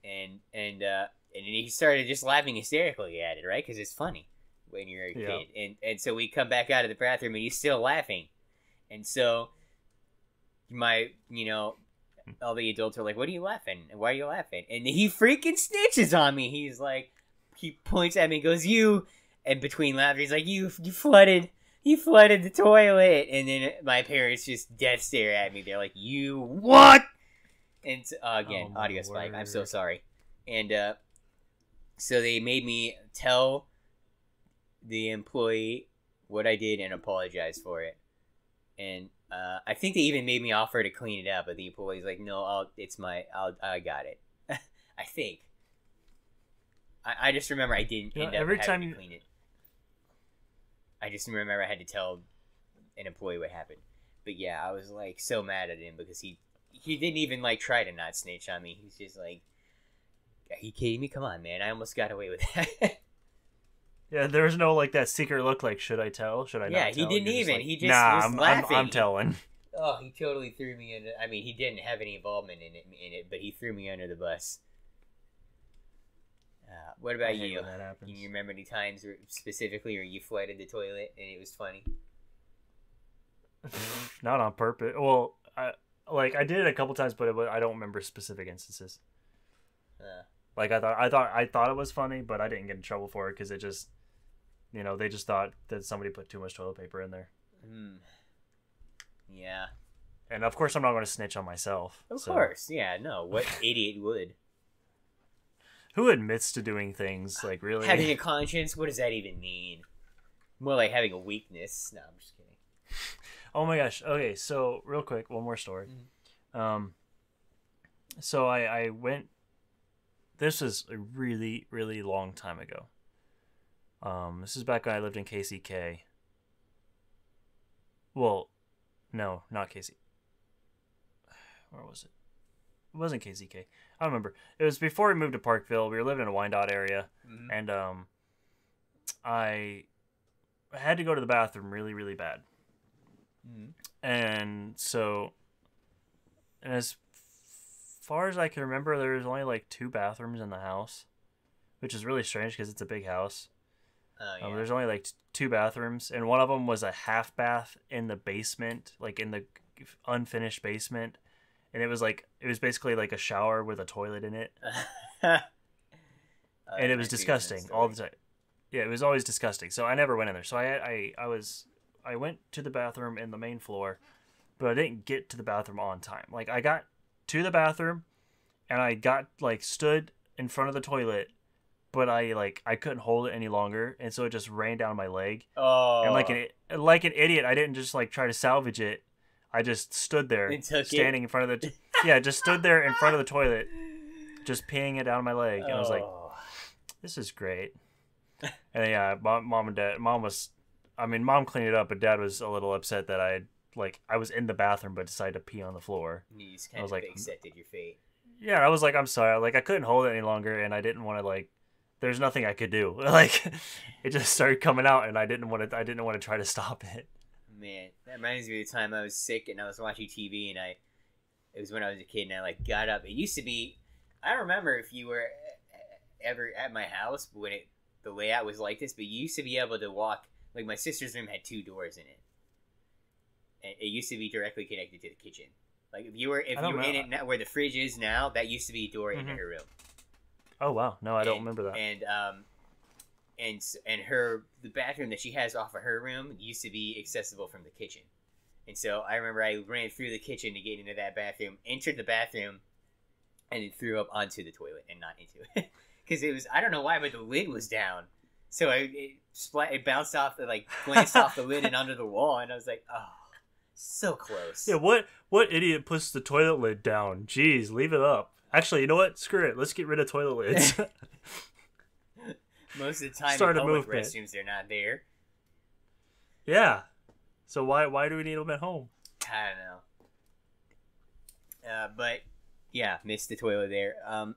and and uh, and then he started just laughing hysterically at it, right? Because it's funny when you're a yeah. kid. And and so we come back out of the bathroom, and he's still laughing. And so my, you know, all the adults are like, what are you laughing? Why are you laughing? And he freaking snitches on me. He's like, he points at me and goes, you, and between laughter, he's like, you, you flooded, you flooded the toilet. And then my parents just death stare at me. They're like, you, what? And uh, again, oh, audio spike. I'm so sorry. And uh, so they made me tell the employee what I did and apologize for it. And uh, I think they even made me offer to clean it up, but the employee's like, "No, I'll, it's my, I'll, I got it." I think. I, I just remember I didn't end yeah, up every having time to you... clean it. I just remember I had to tell an employee what happened. But yeah, I was like so mad at him because he, he didn't even like try to not snitch on me. He's just like, "Are you kidding me? Come on, man! I almost got away with that." Yeah, there was no, like, that secret look, like, should I tell? Should I yeah, not tell? Yeah, he didn't even. Like, he just nah, was I'm, laughing. I'm, I'm telling. Oh, he totally threw me under... I mean, he didn't have any involvement in it, in it but he threw me under the bus. Uh, what about you? Do you remember any times where, specifically where you flooded the toilet and it was funny? Not on purpose. Well, I, like, I did it a couple times, but it was, I don't remember specific instances. Uh, like, I thought, I, thought, I thought it was funny, but I didn't get in trouble for it because it just... You know, they just thought that somebody put too much toilet paper in there. Mm. Yeah. And of course, I'm not going to snitch on myself. Of so. course. Yeah, no. What idiot would? Who admits to doing things? Like, really? Having a conscience? What does that even mean? More like having a weakness. No, I'm just kidding. Oh my gosh. Okay, so real quick, one more story. Mm-hmm. Um. So I, I went... This is a really, really long time ago. Um, this is back when I lived in K C K. Well, no, not K C. Where was it? It wasn't K C K. I don't remember. It was before we moved to Parkville. We were living in a Wyandotte area, mm-hmm. and um, I had to go to the bathroom really, really bad. Mm-hmm. And so, and as far as I can remember, there was only like two bathrooms in the house, which is really strange because it's a big house. Oh, yeah. um, there's only like t two bathrooms, and one of them was a half bath in the basement, like in the unfinished basement, and it was like it was basically like a shower with a toilet in it, uh, and it was disgusting all the time. Yeah, it was always disgusting. So I never went in there. So I, I, I was, I went to the bathroom in the main floor, but I didn't get to the bathroom on time. Like, I got to the bathroom, and I got like stood in front of the toilet. But I like I couldn't hold it any longer, and so it just ran down my leg. Oh! And like an like an idiot, I didn't just like try to salvage it. I just stood there, standing it. in front of the yeah, just stood there in front of the toilet, just peeing it down my leg, and oh. I was like, "This is great." And then, yeah, mom, mom and dad, mom was, I mean, mom cleaned it up, but dad was a little upset that I like I was in the bathroom but decided to pee on the floor. You just kind I was of like, accepted your fate. Yeah, I was like, "I'm sorry," like I couldn't hold it any longer, and I didn't want to like. There's nothing I could do. Like, it just started coming out, and I didn't want to. I didn't want to try to stop it. Man, that reminds me of the time I was sick, and I was watching T V, and I. It was when I was a kid, and I like got up. It used to be, I don't remember if you were ever at my house when it the layout was like this, but you used to be able to walk. Like, my sister's room had two doors in it, and it used to be directly connected to the kitchen. Like, if you were if you were know. in it now, where the fridge is now, that used to be a door mm-hmm. into her room. Oh wow! No, I don't and, remember that. And um, and and her the bathroom that she has off of her room used to be accessible from the kitchen, and so I remember I ran through the kitchen to get into that bathroom, entered the bathroom, and then threw up onto the toilet and not into it because it was I don't know why, but the lid was down, so I, it splat it bounced off the like glanced off the lid and under the wall, and I was like, oh, so close. Yeah, what what idiot puts the toilet lid down? Jeez, leave it up. Actually, you know what? Screw it. Let's get rid of toilet lids. Most of the time, Start in public restrooms, they're not there. Yeah. So why why do we need them at home? I don't know. Uh, but yeah, missed the toilet there. Um.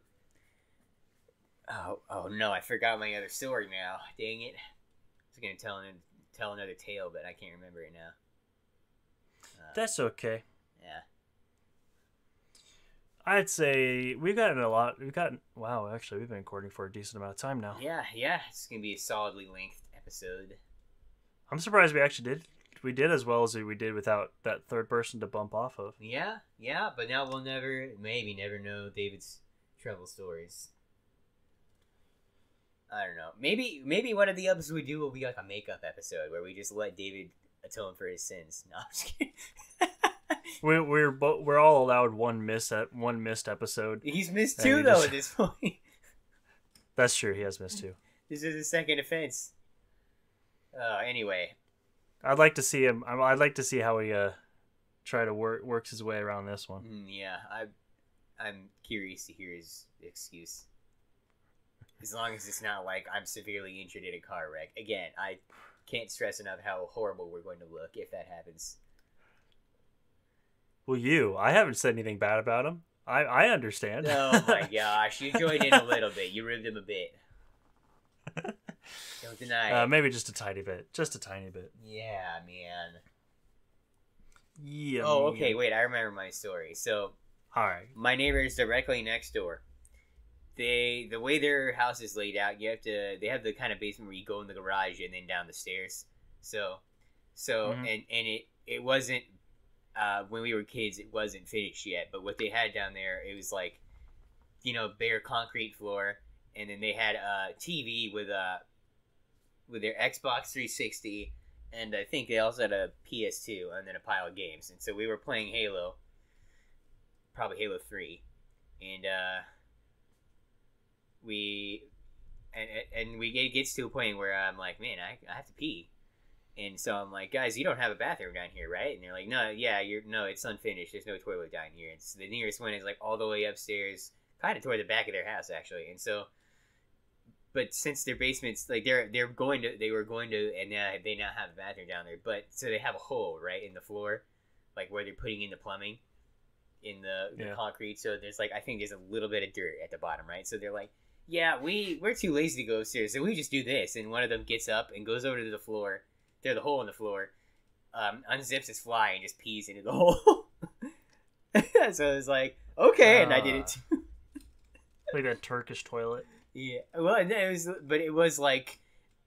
Oh oh no! I forgot my other story now. Dang it! I was gonna tell an, tell another tale, but I can't remember it now. Uh, That's okay. Yeah. I'd say we've gotten a lot. We've gotten wow. Actually, we've been recording for a decent amount of time now. Yeah, yeah. It's gonna be a solidly length episode. I'm surprised we actually did. We did as well as we did without that third person to bump off of. Yeah, yeah. But now we'll never, maybe never know David's travel stories. I don't know. Maybe, maybe one of the episodes we do will be like a makeup episode where we just let David atone for his sins. No, I'm just kidding. We're we're bo we're all allowed one miss at one missed episode. He's missed two though just... at this point. That's true. He has missed two. This is his second offense. Uh, anyway, I'd like to see him. I'd like to see how he uh try to work works his way around this one. Mm, yeah, I I'm curious to hear his excuse. As long as it's not like I'm severely injured in a car wreck. Again, I can't stress enough how horrible we're going to look if that happens. Well, you. I haven't said anything bad about him. I, I understand. Oh, my gosh. You joined in a little bit. You ribbed him a bit. Don't deny uh, it. Maybe just a tiny bit. Just a tiny bit. Yeah, man. Yeah. Oh, okay. Man. Wait, I remember my story. So, all right. My neighbor is directly next door. They, the way their house is laid out, you have to, they have the kind of basement where you go in the garage and then down the stairs. So, so, mm-hmm. and, and it, it wasn't, Uh, when we were kids, it wasn't finished yet, but what they had down there, it was like, you know, bare concrete floor, and then they had a T V with a, with their Xbox three sixty, and I think they also had a P S two, and then a pile of games, and so we were playing Halo, probably Halo three, and, uh, we, and, and we, it gets to a point where I'm like, man, I, I have to pee. And so I'm like, guys, you don't have a bathroom down here, right? And they're like, no, yeah, you're no, it's unfinished. There's no toilet down here. And so the nearest one is like all the way upstairs, kind of toward the back of their house, actually. And so, but since their basements, like they're they're going to, they were going to, and now they now have a bathroom down there. But so they have a hole right in the floor, like where they're putting in the plumbing, in the, the yeah. concrete. So there's like, I think there's a little bit of dirt at the bottom, right? So they're like, yeah, we we're too lazy to go upstairs, so we just do this. And one of them gets up and goes over to the floor. There's a hole in the floor, um, unzips his fly and just pees into the hole. So it's like, okay, uh, and I did it too. Like that Turkish toilet. Yeah, well, and it was, but it was like,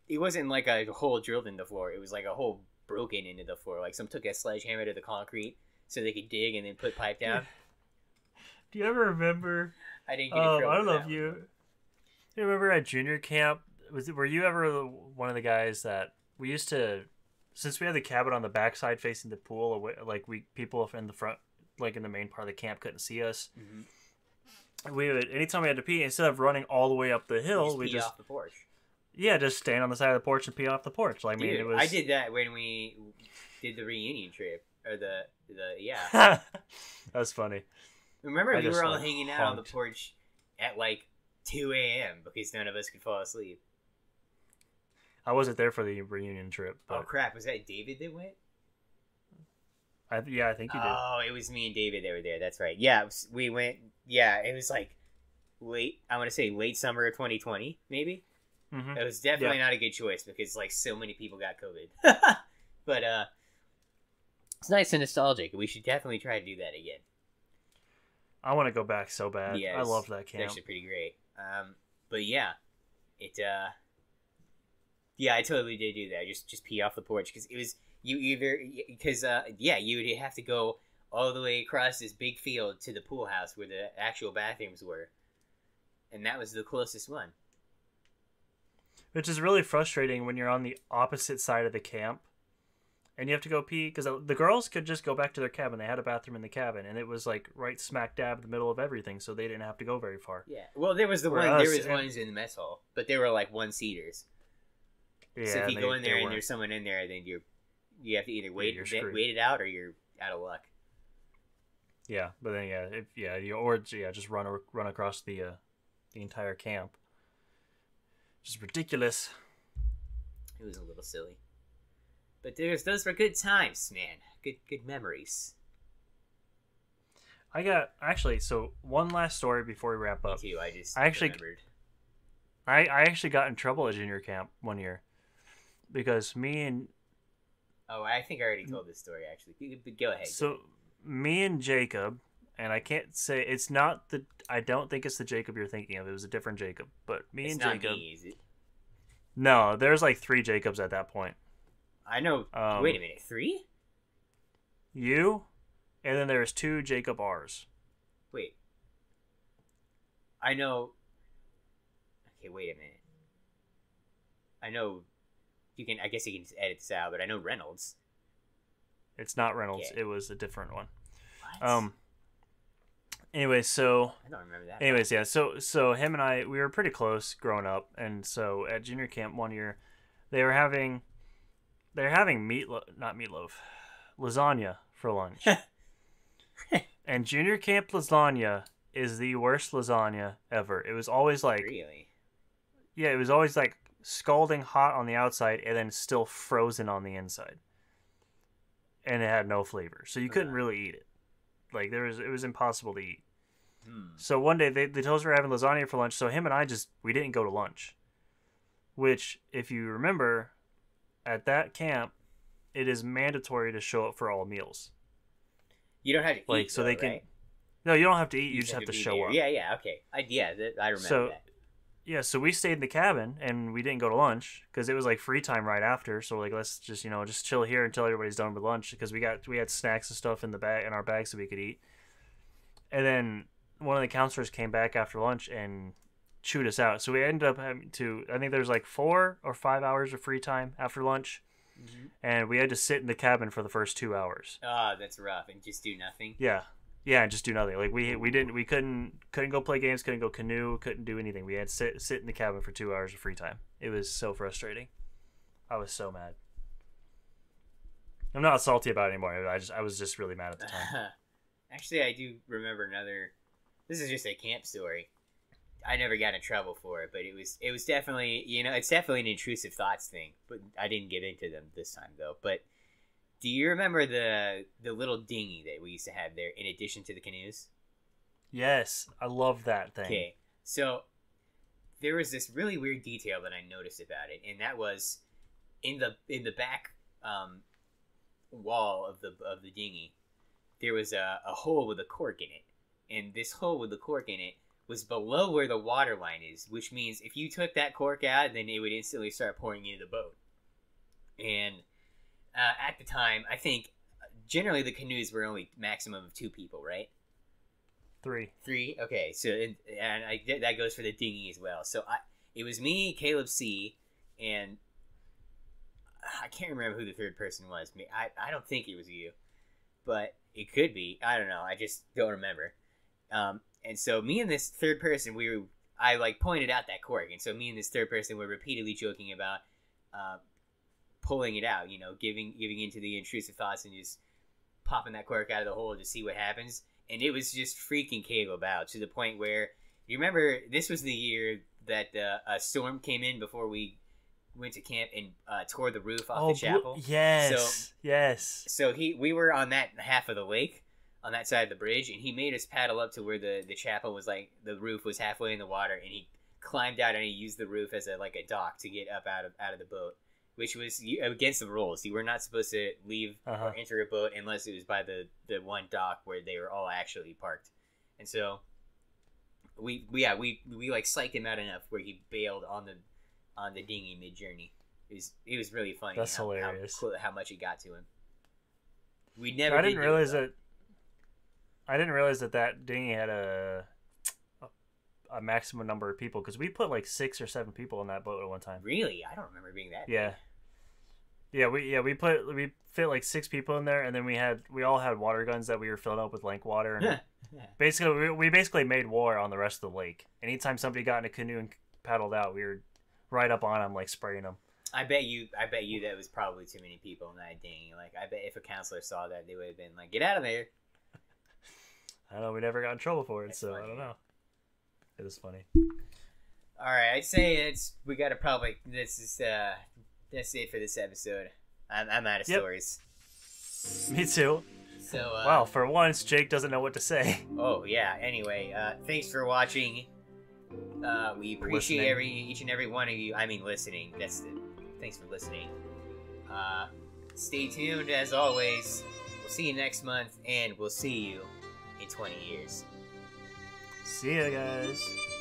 it wasn't like a hole drilled in the floor. It was like a hole broken into the floor. Like some took a sledgehammer to the concrete so they could dig and then put pipe down. Do you ever remember? I didn't get a um, I don't know if you. Do you remember at junior camp? Was were you ever one of the guys that? We used to, since we had the cabin on the backside facing the pool, like we people in the front, like in the main part of the camp, couldn't see us. Mm-hmm. We would, anytime we had to pee, instead of running all the way up the hill, we just, we just off the porch. Yeah, just stand on the side of the porch and pee off the porch. Like, dude, I mean, it was. I did that when we did the reunion trip or the the yeah. That was funny. Remember, I we were all like hanging out honked. on the porch at like two A M because none of us could fall asleep. I wasn't there for the reunion trip. But... Oh, crap. Was that David that went? I, yeah, I think you did. Oh, it was me and David that were there. That's right. Yeah, was, we went. Yeah, it was like late. I want to say late summer of twenty twenty, maybe. Mm-hmm. It was definitely yeah. not a good choice because like so many people got COVID. But uh, it's nice and nostalgic. We should definitely try to do that again. I want to go back so bad. Yeah, I love that camp. It's actually pretty great. Um, but yeah, it... Uh, Yeah, I totally did do that. Just just pee off the porch because it was you either because uh yeah you would have to go all the way across this big field to the pool house where the actual bathrooms were, and that was the closest one. Which is really frustrating when you're on the opposite side of the camp, and you have to go pee because the girls could just go back to their cabin. They had a bathroom in the cabin, and it was like right smack dab in the middle of everything, so they didn't have to go very far. Yeah, well, there was the for one us, there was and... ones in the mess hall, but they were like one seaters. Yeah, so if you they, go in there and there's someone in there, then you you have to either wait yeah, wait it out or you're out of luck. Yeah, but then yeah, if, yeah, you or yeah, just run or run across the uh, the entire camp. Just ridiculous. It was a little silly. But there's, those were good times, man. Good good memories. I got, actually, so one last story before we wrap up. Me too, I just I actually, remembered. I, I actually got in trouble at junior camp one year. Because me and... Oh, I think I already told this story, actually. Go ahead. So, me and Jacob, and I can't say... It's not the... I don't think it's the Jacob you're thinking of. It was a different Jacob. But me it's and Jacob... It's not me, is it? No, there's like three Jacobs at that point. I know. Um, wait a minute. Three? You... And then there's two Jacob R's. Wait. I know. Okay, wait a minute. I know. You can. I guess you can just edit this out, but I know Reynolds. It's not Reynolds. Yeah. It was a different one. What? Um. Anyway, so. I don't remember that. Anyways, much. yeah. So, so him and I, we were pretty close growing up, and so at junior camp one year, they were having, they're having meatloaf, not meatloaf, lasagna for lunch. And junior camp lasagna is the worst lasagna ever. It was always like... Really? Yeah, it was always like scalding hot on the outside and then still frozen on the inside. And it had no flavor. So you couldn't uh. really eat it. Like, there was, it was impossible to eat. Hmm. So one day, they, they told us we were having lasagna for lunch, so him and I just... We didn't go to lunch. Which, if you remember, at that camp, it is mandatory to show up for all meals. You don't have to eat, like, so though, they can. Right? No, you don't have to eat. You, you just have, have to show there. up. Yeah, yeah, okay. I, yeah, that, I remember so, that. Yeah, so we stayed in the cabin, and we didn't go to lunch, because it was, like, free time right after. So, like, let's just, you know, just chill here until everybody's done with lunch, because we got we had snacks and stuff in the bag in our bags so we could eat. And then one of the counselors came back after lunch and chewed us out. So we ended up having to, I think there's, like, four or five hours of free time after lunch. Mm-hmm. And we had to sit in the cabin for the first two hours. Ah, oh, that's rough. And just do nothing. Yeah, yeah, and just do nothing. Like we we didn't we couldn't couldn't go play games, couldn't go canoe, couldn't do anything. We had to sit sit in the cabin for two hours of free time. It was so frustrating. I was so mad. I'm not salty about it anymore. I just I was just really mad at the time. Actually, I do remember another. This is just a camp story. I never got in trouble for it, but it was it was definitely, you know, it's definitely an intrusive thoughts thing, but I didn't get into them this time, though. But do you remember the the little dinghy that we used to have there in addition to the canoes? Yes, I love that thing. Okay, so there was this really weird detail that I noticed about it, and that was in the in the back um, wall of the of the dinghy, there was a, a hole with a cork in it, and this hole with the cork in it was below where the water line is, which means if you took that cork out, then it would instantly start pouring into the boat. And uh, at the time, I think generally the canoes were only maximum of two people, right? Three. Three? Okay, so and, and I, that goes for the dinghy as well. So I, it was me, Caleb C., and I can't remember who the third person was. I, I don't think it was you, but it could be. I don't know. I just don't remember. Um... And so me and this third person, we were, I like pointed out that cork. And so me and this third person were repeatedly joking about uh, pulling it out, you know, giving giving into the intrusive thoughts and just popping that cork out of the hole to see what happens. And it was just freaking Caleb out to the point where, you remember, this was the year that uh, a storm came in before we went to camp and uh, tore the roof off oh, the chapel. Yes, so, yes. So he, we were on that half of the lake. On that side of the bridge, and he made us paddle up to where the the chapel was, like the roof was halfway in the water, and he climbed out and he used the roof as a like a dock to get up out of out of the boat, which was against the rules. You were not supposed to leave uh-huh. or enter a boat unless it was by the the one dock where they were all actually parked. And so we yeah we we like psyched him out enough where he bailed on the on the dinghy mid journey. It was it was really funny. That's how, hilarious. How, how much it got to him. We never. I didn't did realize that. I didn't realize that that dinghy had a a, a maximum number of people, because we put like six or seven people in that boat at one time. Really, I don't remember being that. Yeah, big. yeah, we yeah we put we fit like six people in there, and then we had we all had water guns that we were filling up with lake water, and yeah. basically we, we basically made war on the rest of the lake. Anytime somebody got in a canoe and paddled out, we were right up on them, like spraying them. I bet you, I bet you that was probably too many people in that dinghy. Like, I bet if a counselor saw that, they would have been like, "Get out of there." I don't know, we never got in trouble for it, that's so funny. I don't know. It was funny. All right, I'd say it's we got to probably this is uh that's it for this episode. I'm, I'm out of yep. stories. Me too. So, uh, wow, for once, Jake doesn't know what to say. Oh, yeah. Anyway, uh, thanks for watching. Uh, we appreciate listening. every each and every one of you. I mean, listening. That's the, thanks for listening. Uh, stay tuned, as always. We'll see you next month, and we'll see you in twenty years. See ya, guys.